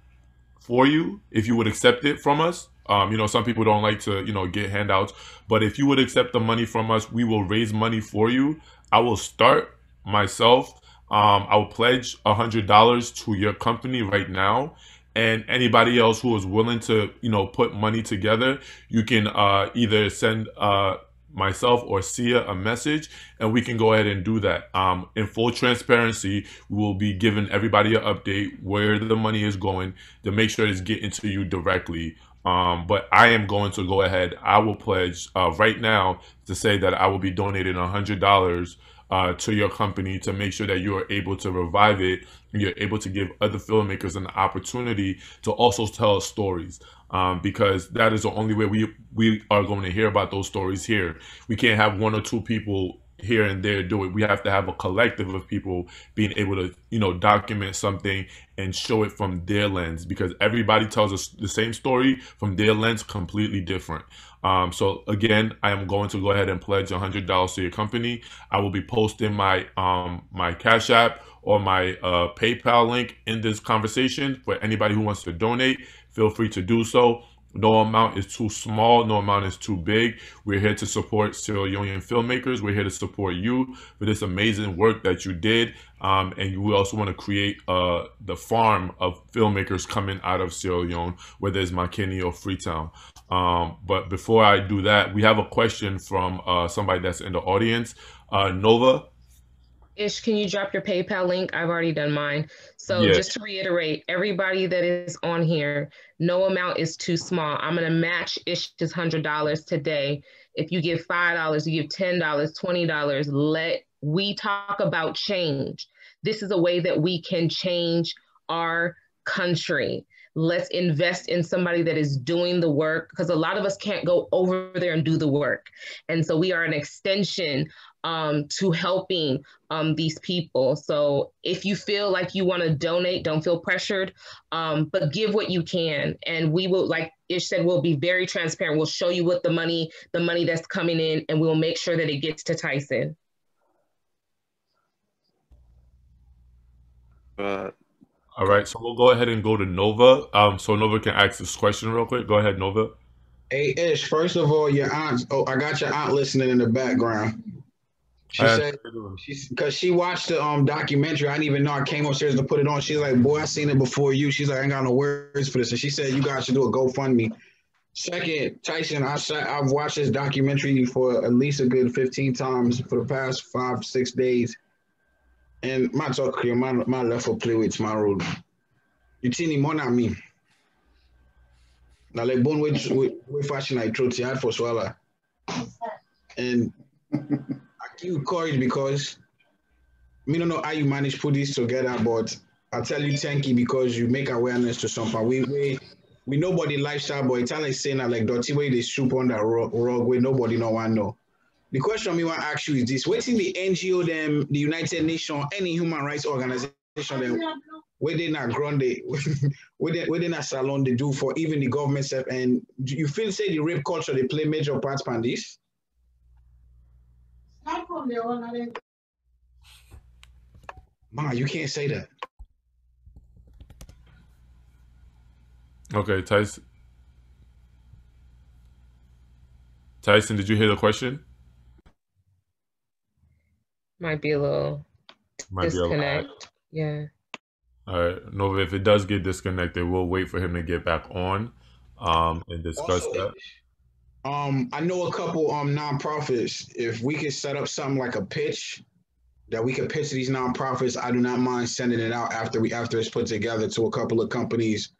for you if you would accept it from us. Um, you know, some people don't like to, you know, get handouts, but if you would accept the money from us, we will raise money for you. I will start myself. Um, I will pledge one hundred dollars to your company right now. And anybody else who is willing to, you know, put money together, you can uh, either send uh, myself or Sia a message, and we can go ahead and do that. Um, in full transparency, we will be giving everybody an update where the money is going to make sure it's getting to you directly. Um, but I am going to go ahead. I will pledge uh, right now to say that I will be donating one hundred dollars uh, to your company to make sure that you are able to revive it and you're able to give other filmmakers an opportunity to also tell stories. Um, because that is the only way we, we are going to hear about those stories here. We can't have one or two people here and there do it. We have to have a collective of people being able to, you know, document something and show it from their lens, because everybody tells us the same story from their lens, completely different. Um, so again, I am going to go ahead and pledge one hundred dollars to your company. I will be posting my, um, my Cash App or my uh, PayPal link in this conversation for anybody who wants to donate. Feel free to do so. No amount is too small. No amount is too big. We're here to support Sierra Leonean filmmakers. We're here to support you for this amazing work that you did. Um, and we also want to create uh, the farm of filmmakers coming out of Sierra Leone, whether it's Makeni or Freetown. Um, but before I do that, we have a question from uh, somebody that's in the audience. Uh, Nova. Ish, can you drop your PayPal link? I've already done mine. So yes. Just to reiterate, everybody that is on here, no amount is too small. I'm going to match Ish's one hundred dollars today. If you give five dollars, you give ten dollars, twenty dollars, let we talk about change. This is a way that we can change our country. Let's invest in somebody that is doing the work, because a lot of us can't go over there and do the work. And so we are an extension Um, to helping um, these people. So if you feel like you want to donate, don't feel pressured, um, but give what you can. And we will, like Ish said, we'll be very transparent. We'll show you what the money, the money that's coming in, and we'll make sure that it gets to Tyson. Uh, All right, so we'll go ahead and go to Nova. Um, so Nova can ask this question real quick. Go ahead, Nova. Hey, Ish, first of all, your aunt, oh, I got your aunt listening in the background. She I said, because she, she watched the um, documentary. I didn't even know. I came upstairs to put it on. She's like, boy, I seen it before you. She's like, I ain't got no words for this. And she said, you guys should do a GoFundMe. Second, Tyson, I, I've watched this documentary for at least a good fifteen times for the past five, six days. And my talk here, my, my left will play with my road. You tini more not me. Now like bone which we fashion I throw hard for swallow. And I give courage because me don't know how you manage put this together, but I tell you thank you because you make awareness to some part. We we we nobody lifestyle, but it's like saying that like dirty way they soup on that rug, rug way nobody no one know. The question me want to ask you is this: what's in the N G O them, the United Nations, any human rights organization them, where they not grande, where they where they not salon they do for even the government stuff? And do you feel say the rape culture they play major parts on this? Ma, you can't say that. Okay, Tyson. Tyson, did you hear the question? Might be a little Might disconnect. Be a little yeah. All right. No, if it does get disconnected, we'll wait for him to get back on um, and discuss also, that. Um, I know a couple um nonprofits. If we could set up something like a pitch that we could pitch to these nonprofits, I do not mind sending it out after we after it's put together to a couple of companies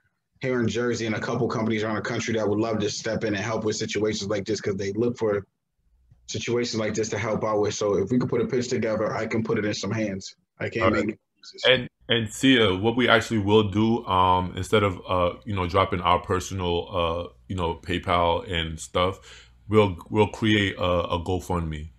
here in Jersey and a couple companies around the country that would love to step in and help with situations like this because they look for situations like this to help out with. So if we could put a pitch together, I can put it in some hands. I can't right. make it. And and Sia, what we actually will do, um, instead of uh, you know, dropping our personal uh, you know, PayPal and stuff, we'll we'll create a, a GoFundMe.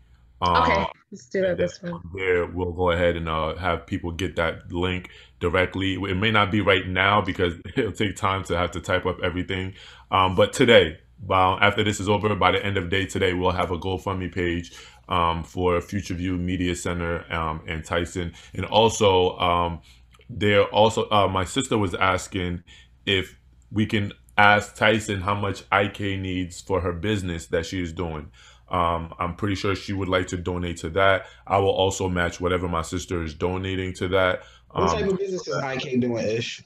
Um, okay, let's do that this one. There, we'll go ahead and uh, have people get that link directly. It may not be right now because it'll take time to have to type up everything. Um, but today, well, after this is over, by the end of the day today, we'll have a GoFundMe page um, for Future View Media Center um, and Tyson. And also, um, there also uh, my sister was asking if we can ask Tyson how much I K needs for her business that she is doing. Um, I'm pretty sure she would like to donate to that. I will also match whatever my sister is donating to that. Um, what type of business is I K doing, Ish?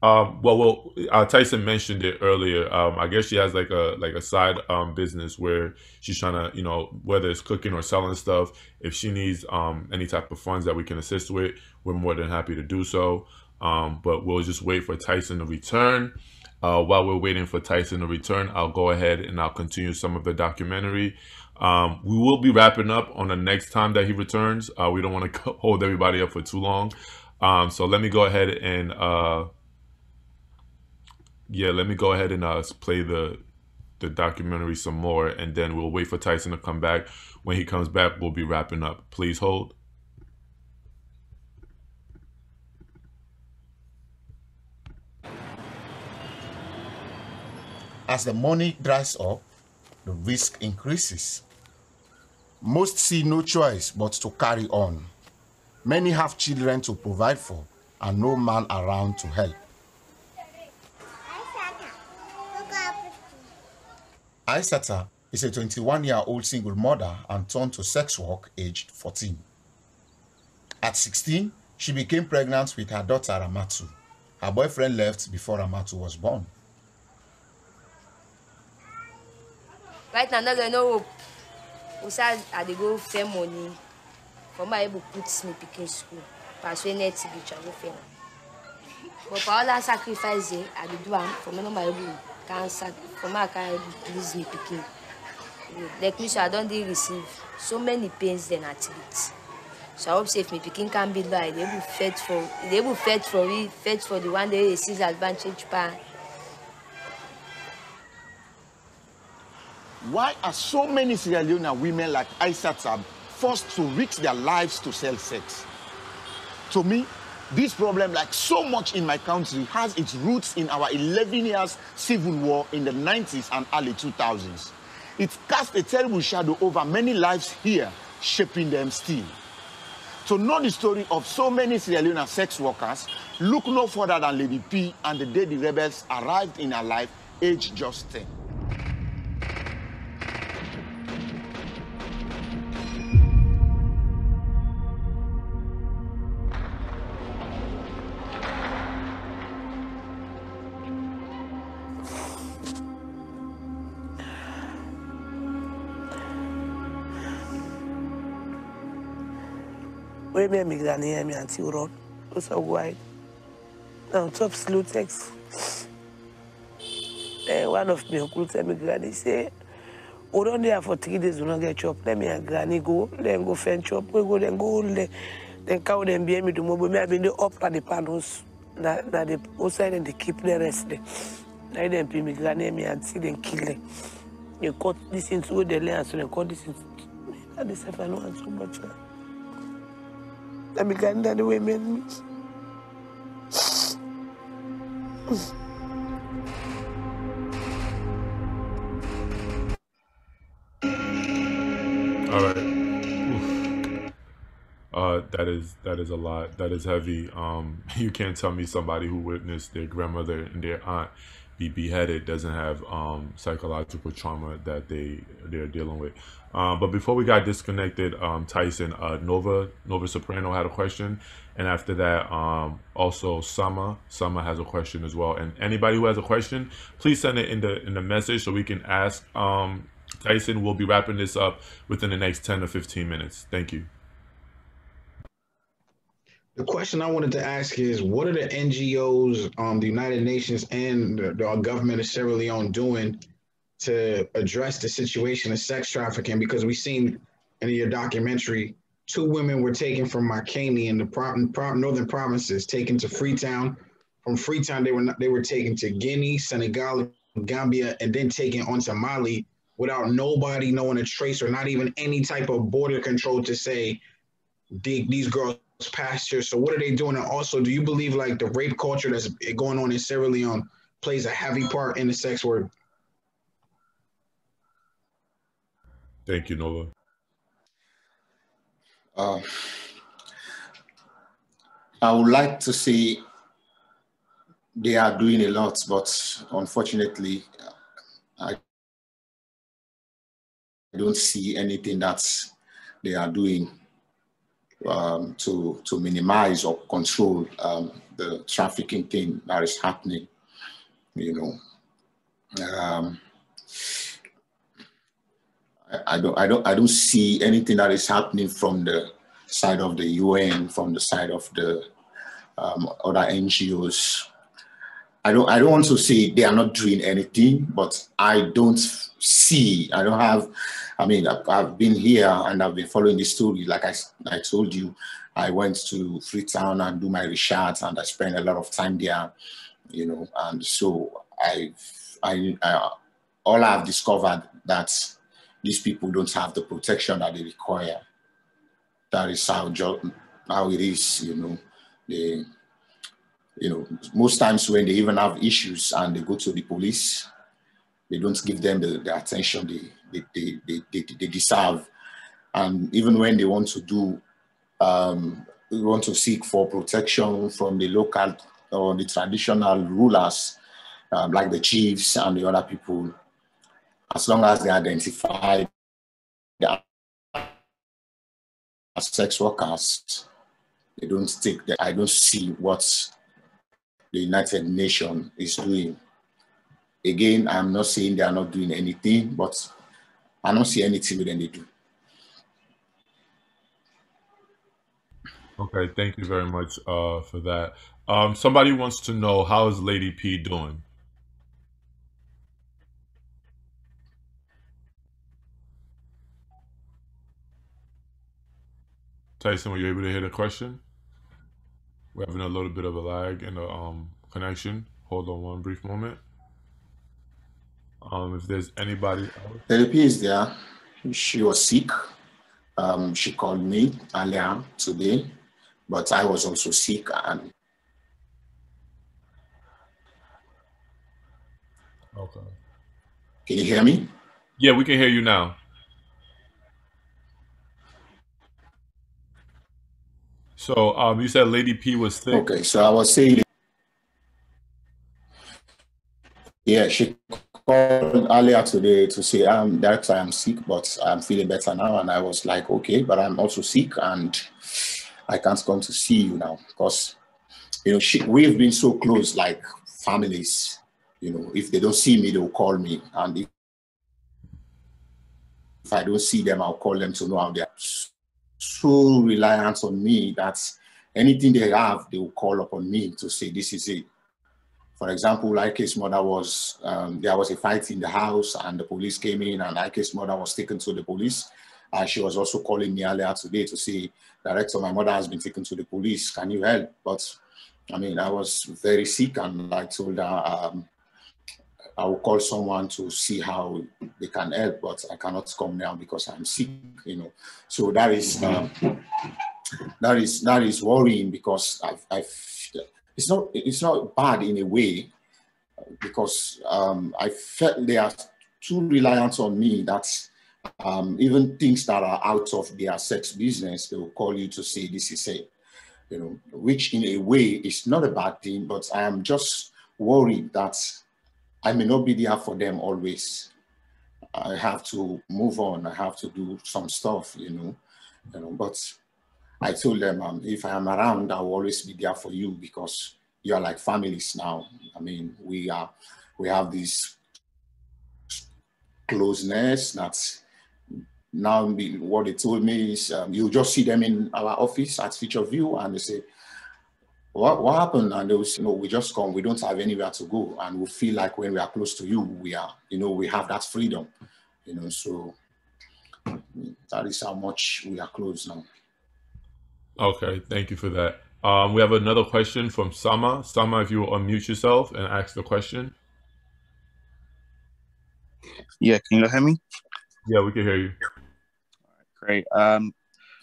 Um, well, well, uh, Tyson mentioned it earlier. Um, I guess she has like a like a side um, business where she's trying to, you know, whether it's cooking or selling stuff. If she needs um, any type of funds that we can assist with, we're more than happy to do so. Um, but we'll just wait for Tyson to return. Uh, while we're waiting for Tyson to return, I'll go ahead and I'll continue some of the documentary. Um, we will be wrapping up on the next time that he returns. Uh, we don't want to hold everybody up for too long. Um, so let me go ahead and, uh, yeah, let me go ahead and uh, play the, the documentary some more, and then we'll wait for Tyson to come back. When he comes back, we'll be wrapping up. Please hold. As the money dries up, the risk increases. Most see no choice but to carry on. Many have children to provide for and no man around to help. Isata is a twenty-one-year-old single mother and turned to sex work aged fourteen. At sixteen, she became pregnant with her daughter Ramatu. Her boyfriend left before Ramatu was born. Right now, there's no hope. Also, I dey go fair money. For my able put me picking school. Pass when next be travel fair. But for all that sacrifice, I dey do am. For me, no my able can sac. For me, I can't lose me picking. Like me, so I don't dey receive so many pains than activities. So I hope say if me picking can be low, I dey able fed for. Dey able fed for it. Fed for the one day receives advantage part. Why are so many Sierra Leone women like Isata forced to risk their lives to sell sex? To me, this problem, like so much in my country, has its roots in our eleven years civil war in the nineties and early two thousands. It cast a terrible shadow over many lives here, shaping them still. To know the story of so many Sierra Leone sex workers, look no further than Lady P and the day the rebels arrived in her life, aged just ten. I'm a Ghanaian, my auntie Urod, also white. Now, top slow text. Then one of my uncles tell me, Granny, say, we're on there for three days, we don't get chop. Let me and Granny go, then go fetch chop, we go, then go, then cow, then be me to move. Me, I've been there up at the panels, na na the outside, and they keep the rest there. Now they pay me Granny, me and see them kill them. They cut this into the land, so they cut this into. That is if I know so much. Let me Granny, that the way made me. All right. Oof. Uh, that is that is a lot. That is heavy. Um, you can't tell me somebody who witnessed their grandmother and their aunt be beheaded doesn't have um, psychological trauma that they they're dealing with. Um, but before we got disconnected, um, Tyson, uh, Nova Nova Soprano had a question, and after that, um, also Sama Sama has a question as well. And anybody who has a question, please send it in the in the message so we can ask um, Tyson. We'll be wrapping this up within the next ten to fifteen minutes. Thank you. The question I wanted to ask is, what are the N G Os, um, the United Nations and the, our government of Sierra Leone doing to address the situation of sex trafficking? Because we've seen in your documentary, two women were taken from Makeni in the pro pro northern provinces, taken to Freetown. From Freetown, they were, not, they were taken to Guinea, Senegal, Gambia, and then taken onto Mali without nobody knowing a trace or not even any type of border control to say the, these girls pasture. So what are they doing? And also, do you believe like the rape culture that's going on in Sierra Leone plays a heavy part in the sex work? Thank you, Nola. Uh, I would like to say they are doing a lot, but unfortunately, I don't see anything that they are doing Um, to, to minimize or control um, the trafficking thing that is happening, you know. Um, I, I, don't, I, don't, I don't see anything that is happening from the side of the U N, from the side of the um, other N G Os. I don't, I don't want to say they are not doing anything, but I don't see, I don't have, I mean, I've, I've been here and I've been following this story. Like I, I told you, I went to Freetown and do my research and I spent a lot of time there, you know, and so I've, I, I, all I've discovered that these people don't have the protection that they require. That is how, how it is, you know. They, You know, most times when they even have issues and they go to the police, they don't give them the, the attention they, they, they, they, they deserve. And even when they want to do, um, want to seek for protection from the local or the traditional rulers, um, like the chiefs and the other people, as long as they identify as sex workers, they don't stick there. I don't see what's the United Nations is doing. Again, I'm not saying they are not doing anything, but I don't see anything that they do. Okay, thank you very much uh, for that. Um, somebody wants to know, how is Lady P doing? Tyson, were you able to hear the question? We're having a little bit of a lag in the um, connection. Hold on one brief moment. Um, if there's anybody else. Therapy is there. She was sick. Um, she called me earlier today, but I was also sick. And okay. Can you hear me? Yeah, we can hear you now. So um, you said Lady P was sick. Okay, so I was saying, yeah, she called earlier today to say, um, that I'm sick, but I'm feeling better now. And I was like, okay, but I'm also sick and I can't come to see you now because, you know, she, we've been so close, like families, you know, if they don't see me, they'll call me. And if, if I don't see them, I'll call them to know how they are. So reliant on me that anything they have, they will call upon me to say, this is it. For example, I K's mother was, um, there was a fight in the house and the police came in and I K's mother was taken to the police. Uh, she was also calling me earlier today to say, Director, my mother has been taken to the police. Can you help? But I mean, I was very sick and I told her um, I will call someone to see how they can help, but I cannot come now because I'm sick, you know. So that is, um, that is, that is worrying because I've, I've, it's not, it's not bad in a way because um, I felt they are too reliant on me that um, even things that are out of their sex business, they will call you to say this is it, you know, which in a way is not a bad thing, but I am just worried that I may not be there for them always. I have to move on. I have to do some stuff, you know, you know, but I told them, um, if I am around, I will always be there for you because you are like families now. I mean, we are, we have this closeness that's now be, what they told me is um, you just see them in our office at Feature View and they say, what, what happened? And they will say, no, we just come, we don't have anywhere to go. And we feel like when we are close to you, we are, you know, we have that freedom, you know, so that is how much we are close now. Okay, thank you for that. Um, we have another question from Sama. Sama, if you will unmute yourself and ask the question. Yeah, can you hear me? Yeah, we can hear you. Great. Um,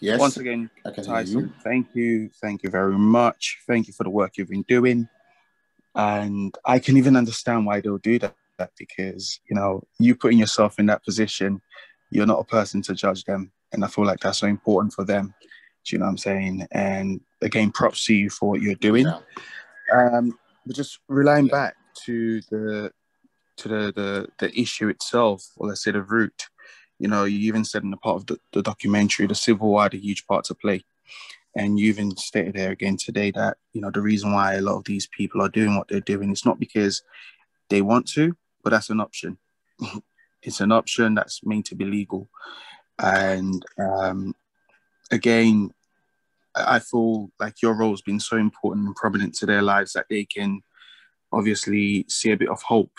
yes. Once again, Tyson, you. thank you. Thank you very much. Thank you for the work you've been doing. And I can even understand why they'll do that, because, you know, you putting yourself in that position, you're not a person to judge them. And I feel like that's so important for them. Do you know what I'm saying? And again, props to you for what you're doing. Yeah. Um, but just relying back to the to the, the the issue itself, or let's say the root. You know, you even said in the part of the, the documentary, the civil war had a huge part to play, and you even stated there again today that, you know, the reason why a lot of these people are doing what they're doing is not because they want to, but that's an option. It's an option that's meant to be legal, and. Um, Again, I feel like your role has been so important and prominent to their lives that they can obviously see a bit of hope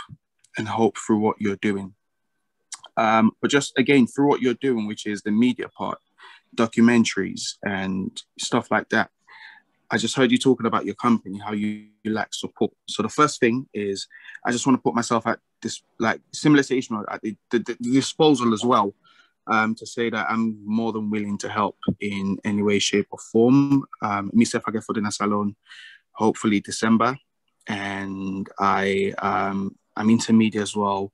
and hope through what you're doing. Um, but just again, through what you're doing, which is the media part, documentaries and stuff like that. I just heard you talking about your company, how you, you lack support. So the first thing is, I just want to put myself at this, like similar to Ishmael, at the, the, the disposal as well. Um, to say that I'm more than willing to help in any way, shape or form. Um, myself, I get for dinner salon, hopefully December. And I, um, I'm into media as well.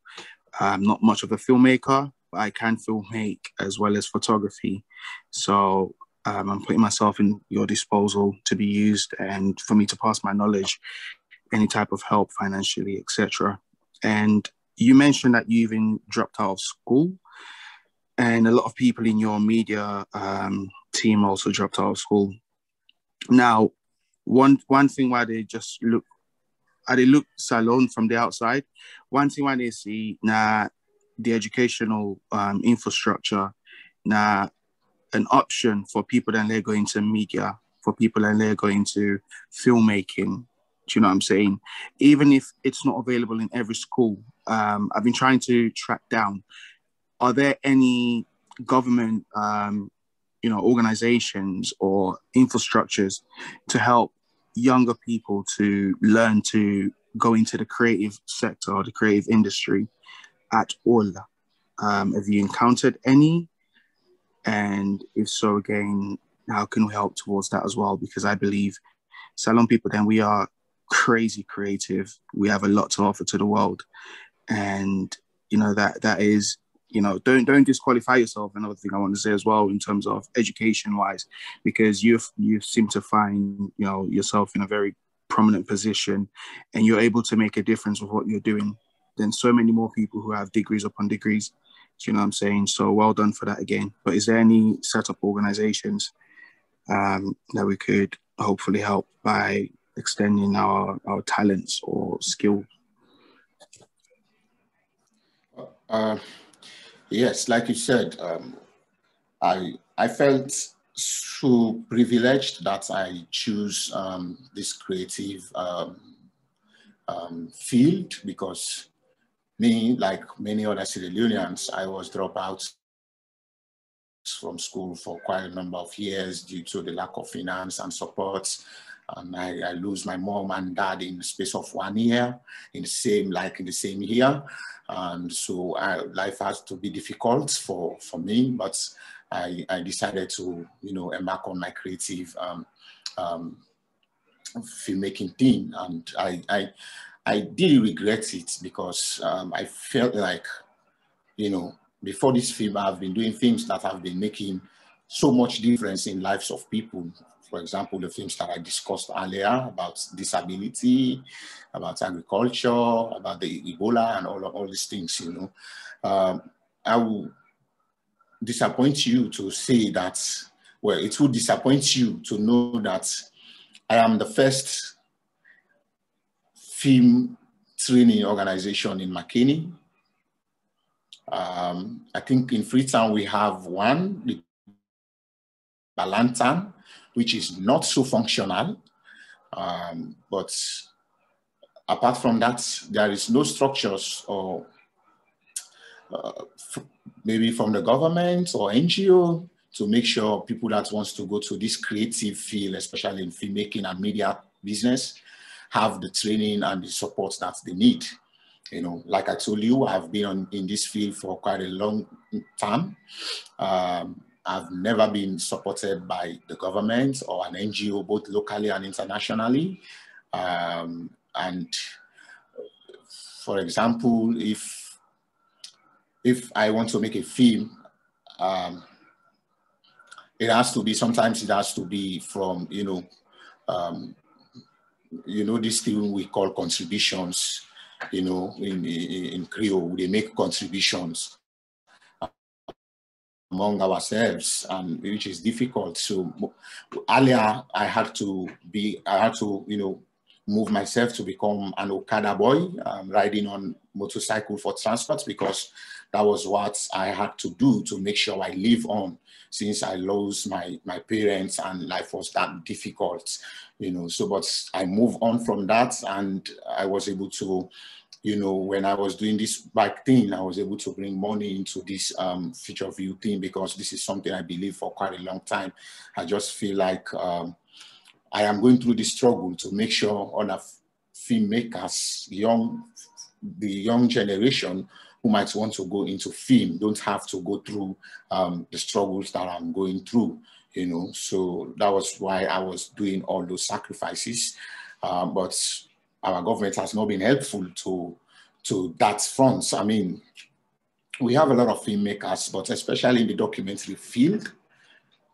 I'm not much of a filmmaker, but I can filmmake as well as photography. So um, I'm putting myself in your disposal to be used and for me to pass my knowledge, any type of help financially, et cetera. And you mentioned that you even dropped out of school. And a lot of people in your media um, team also dropped out of school. Now, one one thing why they just look, how they look salon from the outside, one thing why they see nah, the educational um, infrastructure, nah, an option for people that they're going to media, for people that they're going to filmmaking. Do you know what I'm saying? Even if it's not available in every school, um, I've been trying to track down. Are there any government, um, you know, organizations or infrastructures to help younger people to learn to go into the creative sector or the creative industry at all? Um, have you encountered any? And if so, again, how can we help towards that as well? Because I believe salon people, then we are crazy creative. We have a lot to offer to the world. And, you know, that that is... You know, don't don't disqualify yourself. Another thing I want to say as well, in terms of education-wise, because you you seem to find, you know, yourself in a very prominent position, and you're able to make a difference with what you're doing than so many more people who have degrees upon degrees. Do you know what I'm saying? So well done for that again. But is there any set up organizations um, that we could hopefully help by extending our our talents or skill? Uh. Yes, like you said, um, I I felt so privileged that I choose um, this creative um, um, field, because me, like many other Sierra Leoneans, I was dropouts from school for quite a number of years due to the lack of finance and support. And I, I lose my mom and dad in the space of one year, in the same, like in the same year. And so I, life has to be difficult for, for me, but I, I decided to, you know, embark on my creative um, um, filmmaking thing. And I, I, I did regret it, because um, I felt like, you know, before this film, I've been doing films that have been making so much difference in lives of people. For example, the films that I discussed earlier about disability, about agriculture, about the Ebola and all, all these things, you know. Um, I will disappoint you to say that, well, it will disappoint you to know that I am the first film training organization in Makeni. Um, I think in Freetown we have one, the Balantan, which is not so functional. Um, but apart from that, there is no structures or uh, maybe from the government or N G O to make sure people that wants to go to this creative field, especially in filmmaking and media business, have the training and the support that they need. You know, like I told you, I've been on, in this field for quite a long time. Um, I've never been supported by the government or an N G O, both locally and internationally. Um, and for example, if, if I want to make a film, um, it has to be, sometimes it has to be from, you know, um, you know, this thing we call contributions, you know, in, in, in Creole, they make contributions among ourselves, and which is difficult. So earlier I had to be, I had to, you know, move myself to become an Okada boy, um, riding on motorcycle for transport, because that was what I had to do to make sure I live on, since I lost my, my parents and life was that difficult, you know. So, but I moved on from that, and I was able to, you know, when I was doing this bike thing, I was able to bring money into this um, Feature View thing, because this is something I believe for quite a long time. I just feel like um, I am going through this struggle to make sure other filmmakers, young, the young generation who might want to go into film, don't have to go through um, the struggles that I'm going through, you know. So that was why I was doing all those sacrifices, uh, but our government has not been helpful to, to that front. I mean, we have a lot of filmmakers, but especially in the documentary field,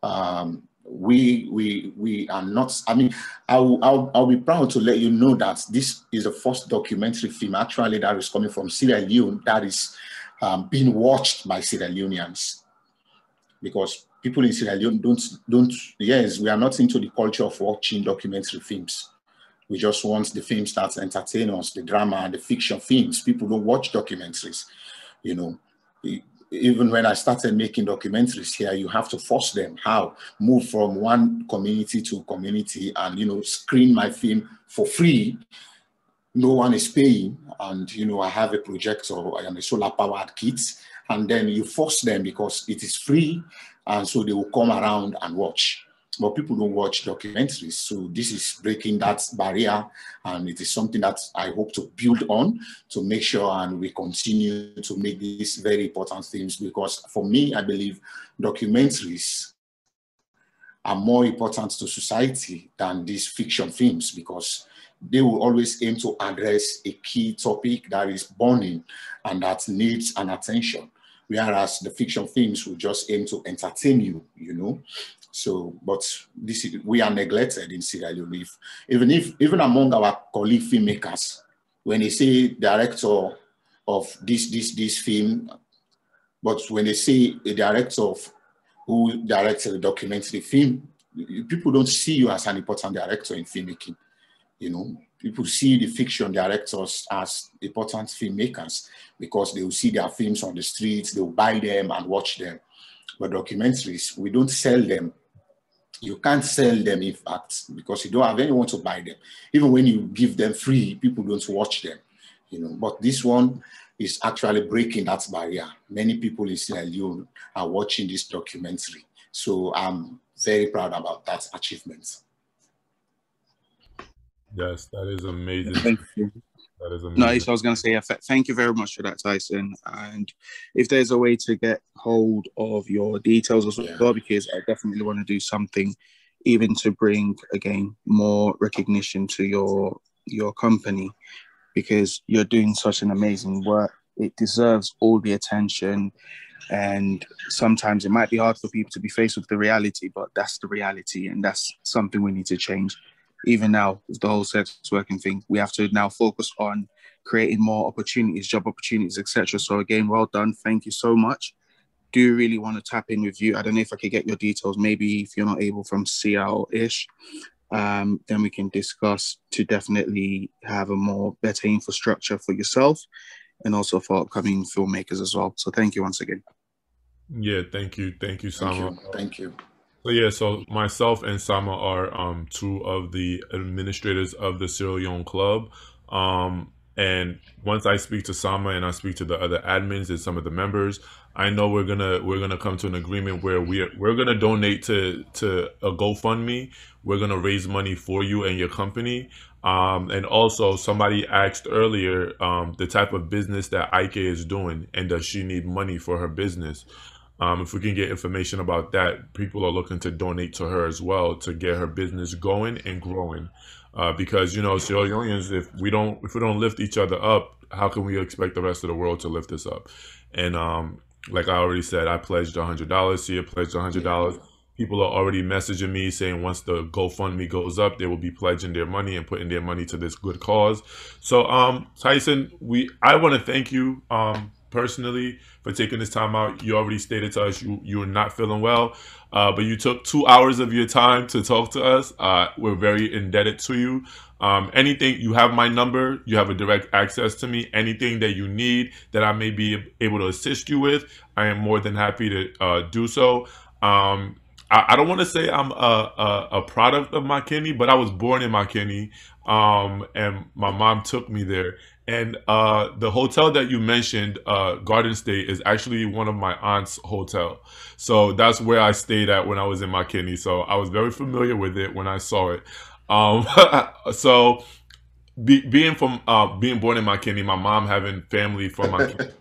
um, we, we, we are not, I mean, I'll, I'll, I'll be proud to let you know that this is the first documentary film actually that is coming from Sierra Leone that is um, being watched by Sierra Leoneans. Because people in Sierra Leone don't, don't, yes, we are not into the culture of watching documentary films. We just want the films that entertain us, the drama, the fiction films. People don't watch documentaries, you know. Even when I started making documentaries here, you have to force them. How? Move from one community to community and, you know, screen my film for free. No one is paying. And, you know, I have a projector and a solar-powered kit. And then you force them because it is free. And so they will come around and watch. But people don't watch documentaries. So this is breaking that barrier, and it is something that I hope to build on to make sure and we continue to make these very important things, because for me, I believe documentaries are more important to society than these fiction films, because they will always aim to address a key topic that is burning and that needs an attention. Whereas the fiction films will just aim to entertain you, you know. So, but this is, we are neglected in Sierra Leone. Even if, even among our colleague filmmakers, when they say director of this, this, this film, but when they say a director of who directs a documentary film, people don't see you as an important director in filmmaking. You know, people see the fiction directors as important filmmakers because they will see their films on the streets, they will buy them and watch them. But documentaries, we don't sell them. You can't sell them, in fact, because you don't have anyone to buy them. Even when you give them free, people don't watch them. You know, but this one is actually breaking that barrier. Many people in Sierra Leone are watching this documentary. So I'm very proud about that achievement. Yes, that is amazing. Thank you. That is amazing. Nice. I was going to say, thank you very much for that, Tyson. And if there's a way to get hold of your details as well, yeah. because I definitely want to do something, even to bring, again, more recognition to your your company, because you're doing such an amazing work. It deserves all the attention. And sometimes it might be hard for people to be faced with the reality, but that's the reality. And that's something we need to change. Even now, with the whole sex working thing, we have to now focus on creating more opportunities, job opportunities, et cetera. So again, well done. Thank you so much. Do really want to tap in with you. I don't know if I could get your details. Maybe if you're not able, from Sia or Ish, um, then we can discuss to definitely have a more better infrastructure for yourself and also for upcoming filmmakers as well. So thank you once again. Yeah, thank you. Thank you, Samuel. Thank you. Thank you. So yeah, so myself and Sama are um, two of the administrators of the Sierra Leone Club. Um, and once I speak to Sama and I speak to the other admins and some of the members, I know we're gonna we're gonna come to an agreement where we're we're gonna donate to to a GoFundMe. We're gonna raise money for you and your company. Um, and also, somebody asked earlier um, the type of business that I K is doing and does she need money for her business. Um, if we can get information about that, people are looking to donate to her as well to get her business going and growing. Uh, because, you know, Sierra Leoneans, if we don't if we don't lift each other up, how can we expect the rest of the world to lift us up? And um, like I already said, I pledged one hundred dollars. Sia pledged one hundred dollars. People are already messaging me saying once the GoFundMe goes up, they will be pledging their money and putting their money to this good cause. So, um, Tyson, we I want to thank you. Um, personally, for taking this time out. You already stated to us you you were not feeling well, uh, but you took two hours of your time to talk to us. Uh, we're very indebted to you. Um, anything, you have my number, you have a direct access to me. Anything that you need that I may be able to assist you with, I am more than happy to uh, do so. Um, I, I don't want to say I'm a, a, a product of Makeni, but I was born in Makeni, um, and my mom took me there. And uh, the hotel that you mentioned, uh, Garden State, is actually one of my aunt's hotel. So that's where I stayed at when I was in Makeni. So I was very familiar with it when I saw it. Um, so be, being from uh, being born in Makeni, my mom having family from Makeni,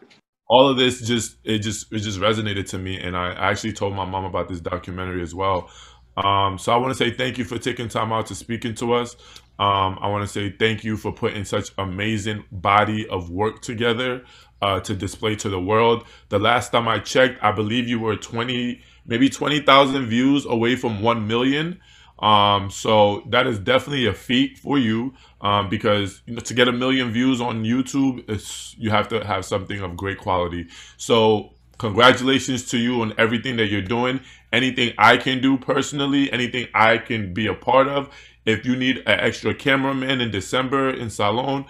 all of this just it just it just resonated to me. And I actually told my mom about this documentary as well. Um, so I want to say thank you for taking time out to speaking to us. Um, I want to say thank you for putting such amazing body of work together uh, to display to the world. The last time I checked, I believe you were twenty, maybe twenty thousand views away from one million. Um, so that is definitely a feat for you, um, because you know, to get a million views on YouTube, it's, you have to have something of great quality. So congratulations to you on everything that you're doing. Anything I can do personally, anything I can be a part of. If you need an extra cameraman in December in Salon,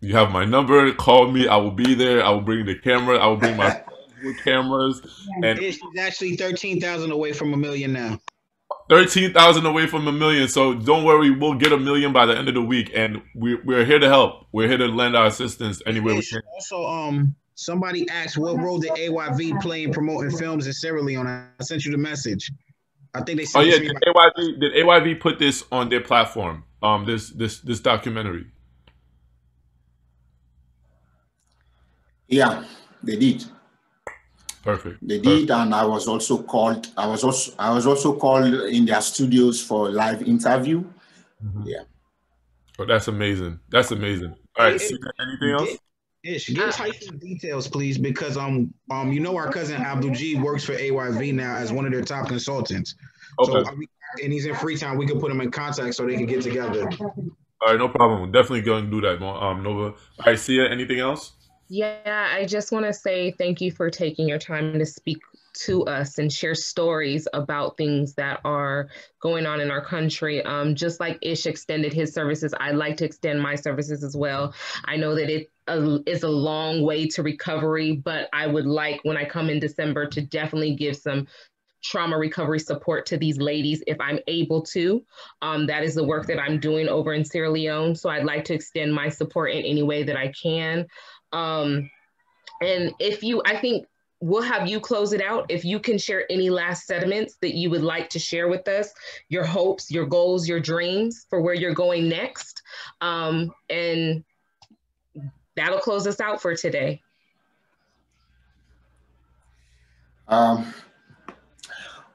you have my number. Call me. I will be there. I will bring the camera. I will bring my cameras. And it's actually thirteen thousand away from a million now. thirteen thousand away from a million. So don't worry. We'll get a million by the end of the week. And we're, we're here to help. We're here to lend our assistance anywhere we can. Also, um, somebody asked, what role did A Y V play in promoting films in Sierra Leone? I sent you the message. I think they said. Oh yeah, did A Y V, did A Y V put this on their platform? Um, this this this documentary. Yeah, they did. Perfect. They did, Perfect. And I was also called. I was also I was also called in their studios for a live interview. Mm-hmm. Yeah. Oh, that's amazing. That's amazing. All right. It, see, anything else? It, Ish, give Tyson details, please, because um um you know our cousin Abdul G works for A Y V now as one of their top consultants. Okay. So, and he's in Freetown. We can put him in contact so they can get together. All right, no problem. We're definitely going to do that, um, Nova. All right, Sia, anything else? Yeah, I just want to say thank you for taking your time to speak to us and share stories about things that are going on in our country. Um, just like Ish extended his services, I'd like to extend my services as well. I know that it uh, is a long way to recovery, but I would like, when I come in December, to definitely give some trauma recovery support to these ladies if I'm able to. Um, that is the work that I'm doing over in Sierra Leone. So I'd like to extend my support in any way that I can. Um, and if you, I think we'll have you close it out. If you can share any last sentiments that you would like to share with us, your hopes, your goals, your dreams for where you're going next. Um, and that'll close us out for today. Um,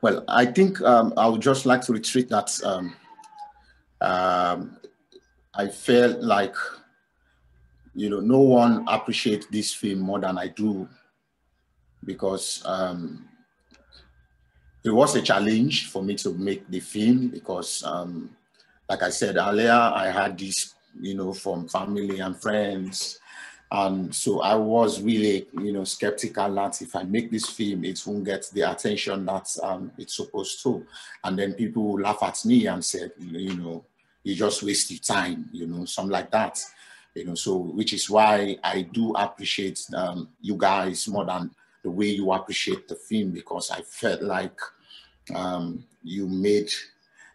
well, I think um, I would just like to reiterate that um, um, I feel like, you know, no one appreciates this film more than I do, because um, it was a challenge for me to make the film because, um, like I said earlier, I had this, you know, from family and friends. And so I was really, you know, skeptical that if I make this film, it won't get the attention that um, it's supposed to. And then people will laugh at me and say, you know, you just waste your time, you know, something like that. You know, so which is why I do appreciate um, you guys more than the way you appreciate the film, because I felt like um, you made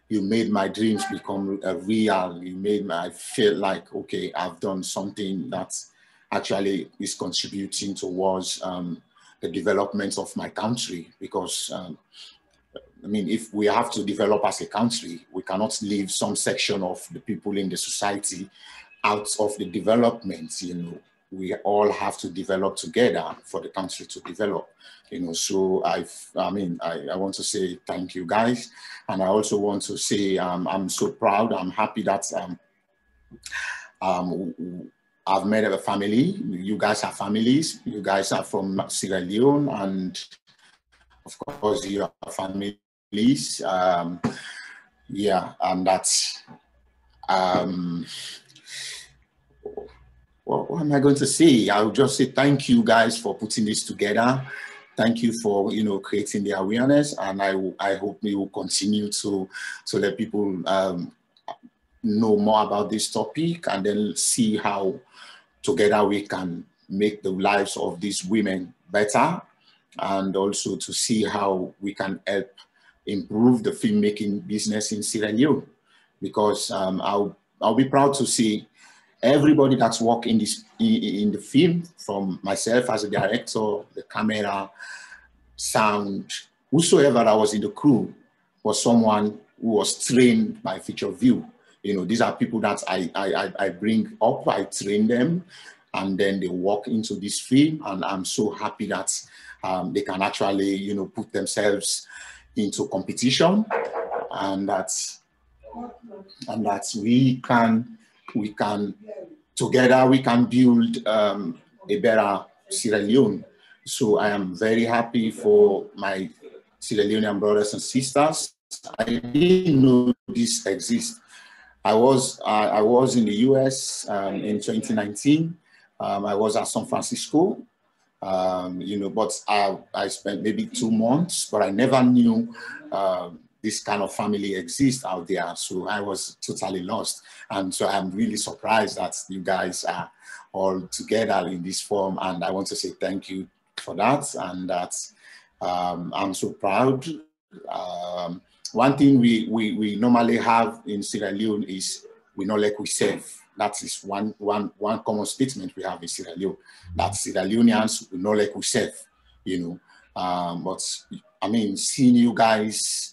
You made my dreams become uh, real. You made me, I feel like, okay, I've done something that actually is contributing towards um, the development of my country. Because, um, I mean, if we have to develop as a country, we cannot leave some section of the people in the society out of the development, you know. We all have to develop together for the country to develop, you know. So I, I mean, I, I want to say thank you guys, and I also want to say um, I'm so proud. I'm happy that um, um, I've made a family. You guys are families. You guys are from Sierra Leone, and of course, you are families. Um, yeah, and that's. Um, Well, what am I going to say? I'll just say thank you guys for putting this together. Thank you for, you know, creating the awareness, and I, I hope we will continue to, to let people um, know more about this topic, and then see how together we can make the lives of these women better, and also to see how we can help improve the filmmaking business in Sierra Leone. Because um, I'll, I'll be proud to see everybody that's worked in this in the film, from myself as a director, the camera, sound, whosoever that was in the crew, was someone who was trained by Feature View. You know, these are people that I I I bring up, I train them, and then they walk into this film, and I'm so happy that um, they can actually, you know, put themselves into competition, and that's and that's we can. We can, together we can build um, a better Sierra Leone. So I am very happy for my Sierra Leonean brothers and sisters. I didn't know this exists. I was, uh, I was in the U S um, in twenty nineteen. Um, I was at San Francisco, um, you know, but I, I spent maybe two months, but I never knew uh, this kind of family exists out there. So I was totally lost. And so I'm really surprised that you guys are all together in this form. And I want to say thank you for that. And that um, I'm so proud. Um, one thing we, we, we normally have in Sierra Leone is we know like we serve. That is one, one, one common statement we have in Sierra Leone. That Sierra Leoneans we know like we serve, you know. Um, but I mean, seeing you guys,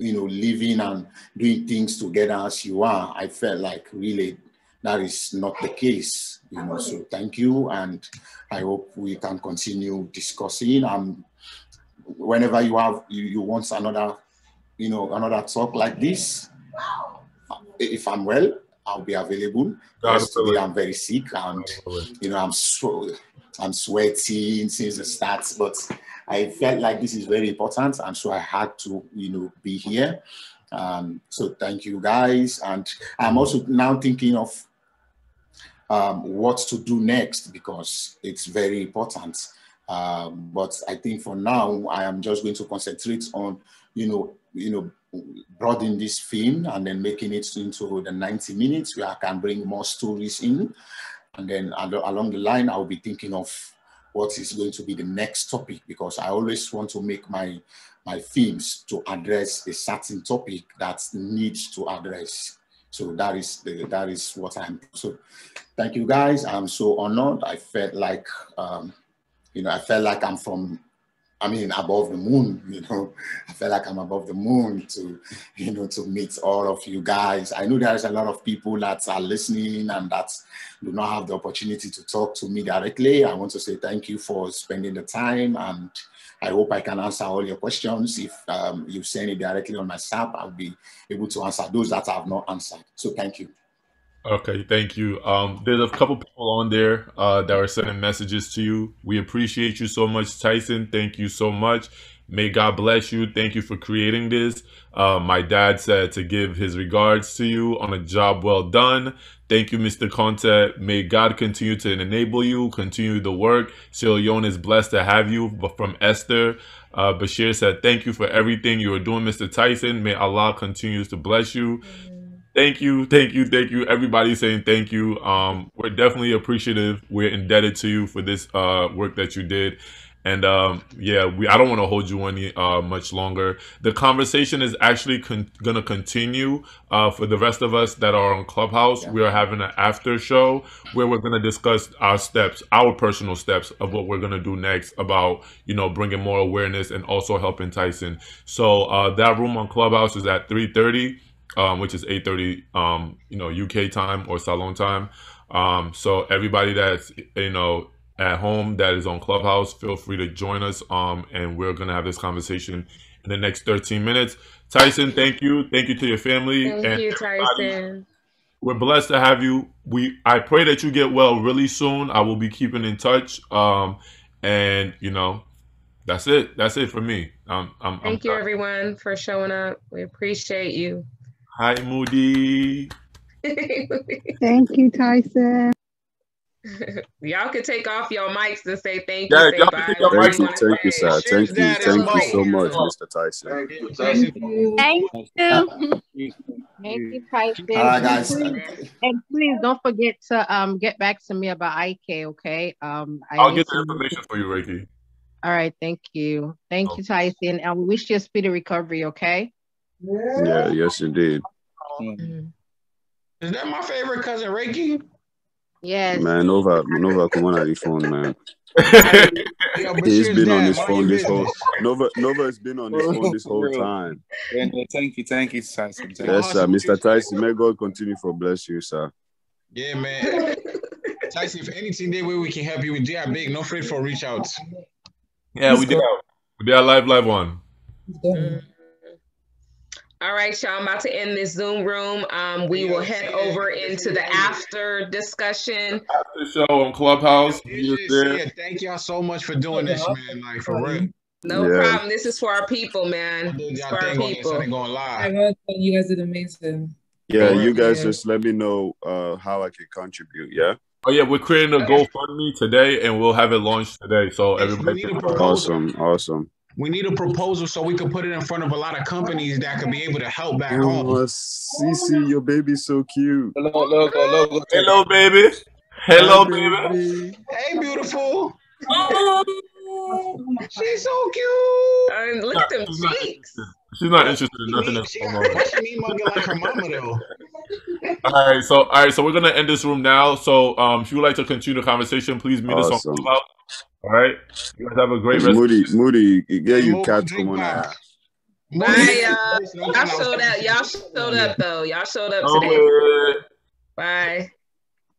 you know, living and doing things together as you are, I felt like really that is not the case, you know. So thank you, and I hope we can continue discussing. Um, whenever you have, you, you want another, you know, another talk like this, if I'm well, I'll be available. Absolutely. I'm very sick, and you know, I'm so, I'm sweating since the start, but I felt like this is very important, and so I had to, you know, be here. Um, so thank you guys, and I'm also now thinking of um, what to do next, because it's very important. Um, but I think for now, I am just going to concentrate on, you know, you know, broadening this film, and then making it into the ninety minutes where I can bring more stories in, and then along the line, I'll be thinking of what is going to be the next topic, because I always want to make my, my themes to address a certain topic that needs to address. So that is, the, that is what I'm, so thank you guys. I'm so honored. I felt like, um, you know, I felt like I'm from, I mean, above the moon, you know, I feel like I'm above the moon to, you know, to meet all of you guys. I know there's a lot of people that are listening and that do not have the opportunity to talk to me directly. I want to say thank you for spending the time, and I hope I can answer all your questions. If um, you send it directly on my S A P, I'll be able to answer those that I have not answered. So thank you. Okay, thank you. Um, there's a couple people on there uh, that are sending messages to you. We appreciate you so much, Tyson. Thank you so much. May God bless you. Thank you for creating this. Uh, my dad said to give his regards to you on a job well done. Thank you, Mister Conteh. May God continue to enable you, continue the work. Sierra Leone is blessed to have you. But from Esther, uh, Bashir said, thank you for everything you are doing, Mister Tyson. May Allah continue to bless you. Thank you, thank you, thank you. Everybody saying thank you. Um, we're definitely appreciative. We're indebted to you for this uh, work that you did. And um, yeah, we, I don't want to hold you any uh, much longer. The conversation is actually con going to continue uh, for the rest of us that are on Clubhouse. Yeah. We are having an after show where we're going to discuss our steps, our personal steps of what we're going to do next about, you know, bringing more awareness and also helping Tyson. So uh, that room on Clubhouse is at three thirty. Um, which is eight thirty, um, you know, U K time or Salon time. Um, so everybody that's, you know, at home that is on Clubhouse, feel free to join us. Um, and we're going to have this conversation in the next thirteen minutes. Tyson, thank you. Thank you to your family. Thank and you, Tyson. We're blessed to have you. We, I pray that you get well really soon. I will be keeping in touch. Um, and, you know, that's it. That's it for me. Um, I'm, thank I'm, you, everyone, for showing up. We appreciate you. Hi, Moody. Thank you, Tyson. Y'all could take off your mics and say thank you. Yeah, y'all can take your mics. Thank you, sir. Thank you. Thank you so much, Mister Tyson. Thank you. Thank you. Thank you, thank you Tyson. All right, guys. And please don't forget to um get back to me about I K, okay? Um, I I'll get the information for you, Reiki. All right, thank you. Thank you, Tyson. And we wish you a speedy recovery, okay? Yeah. Yeah, yes indeed. Mm. Is that my favorite cousin, Reiki? Yes. Man, Nova, Nova, come on out this phone, man. Yo, He's been dad, on this phone this whole Nova, Nova has been on this phone this whole time. And, uh, thank you, thank you, Tyson. Thank yes, sir, Mister Tyson. May God continue for bless you, sir. Yeah, man. Tyson, if anything that way we can help you with J I Big, no afraid for reach out. Yeah, Let's we did. We did our live live one. Yeah. All right, y'all, I'm about to end this Zoom room. Um, we will head over into the after discussion. After show on Clubhouse. Yeah, thank y'all so much for doing this, man. Like, for real. No yeah. problem. This is for our people, man. It's for our people. I love you guys did amazing. Yeah, you guys yeah. just let me know uh, how I can contribute, yeah? Oh, yeah, we're creating a GoFundMe today, and we'll have it launched today. So everybody can Awesome, awesome. We need a proposal so we could put it in front of a lot of companies that could be able to help back home. Cece, your baby's so cute. Hello, hello, hello. Hello, baby. Hello, baby. Hey, beautiful. Oh, she's so cute. And look at them cheeks. She's not interested in nothing else. She mugging like her mama though. All right, so all right, so we're gonna end this room now. So um, if you would like to continue the conversation, please meet us on Clubhouse. All right, you guys have a great rest. Moody, Moody, yeah, you cats come on out. Y'all showed up. Y'all showed up though. Y'all showed up today. Bye.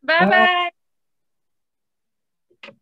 Bye. Bye. Bye.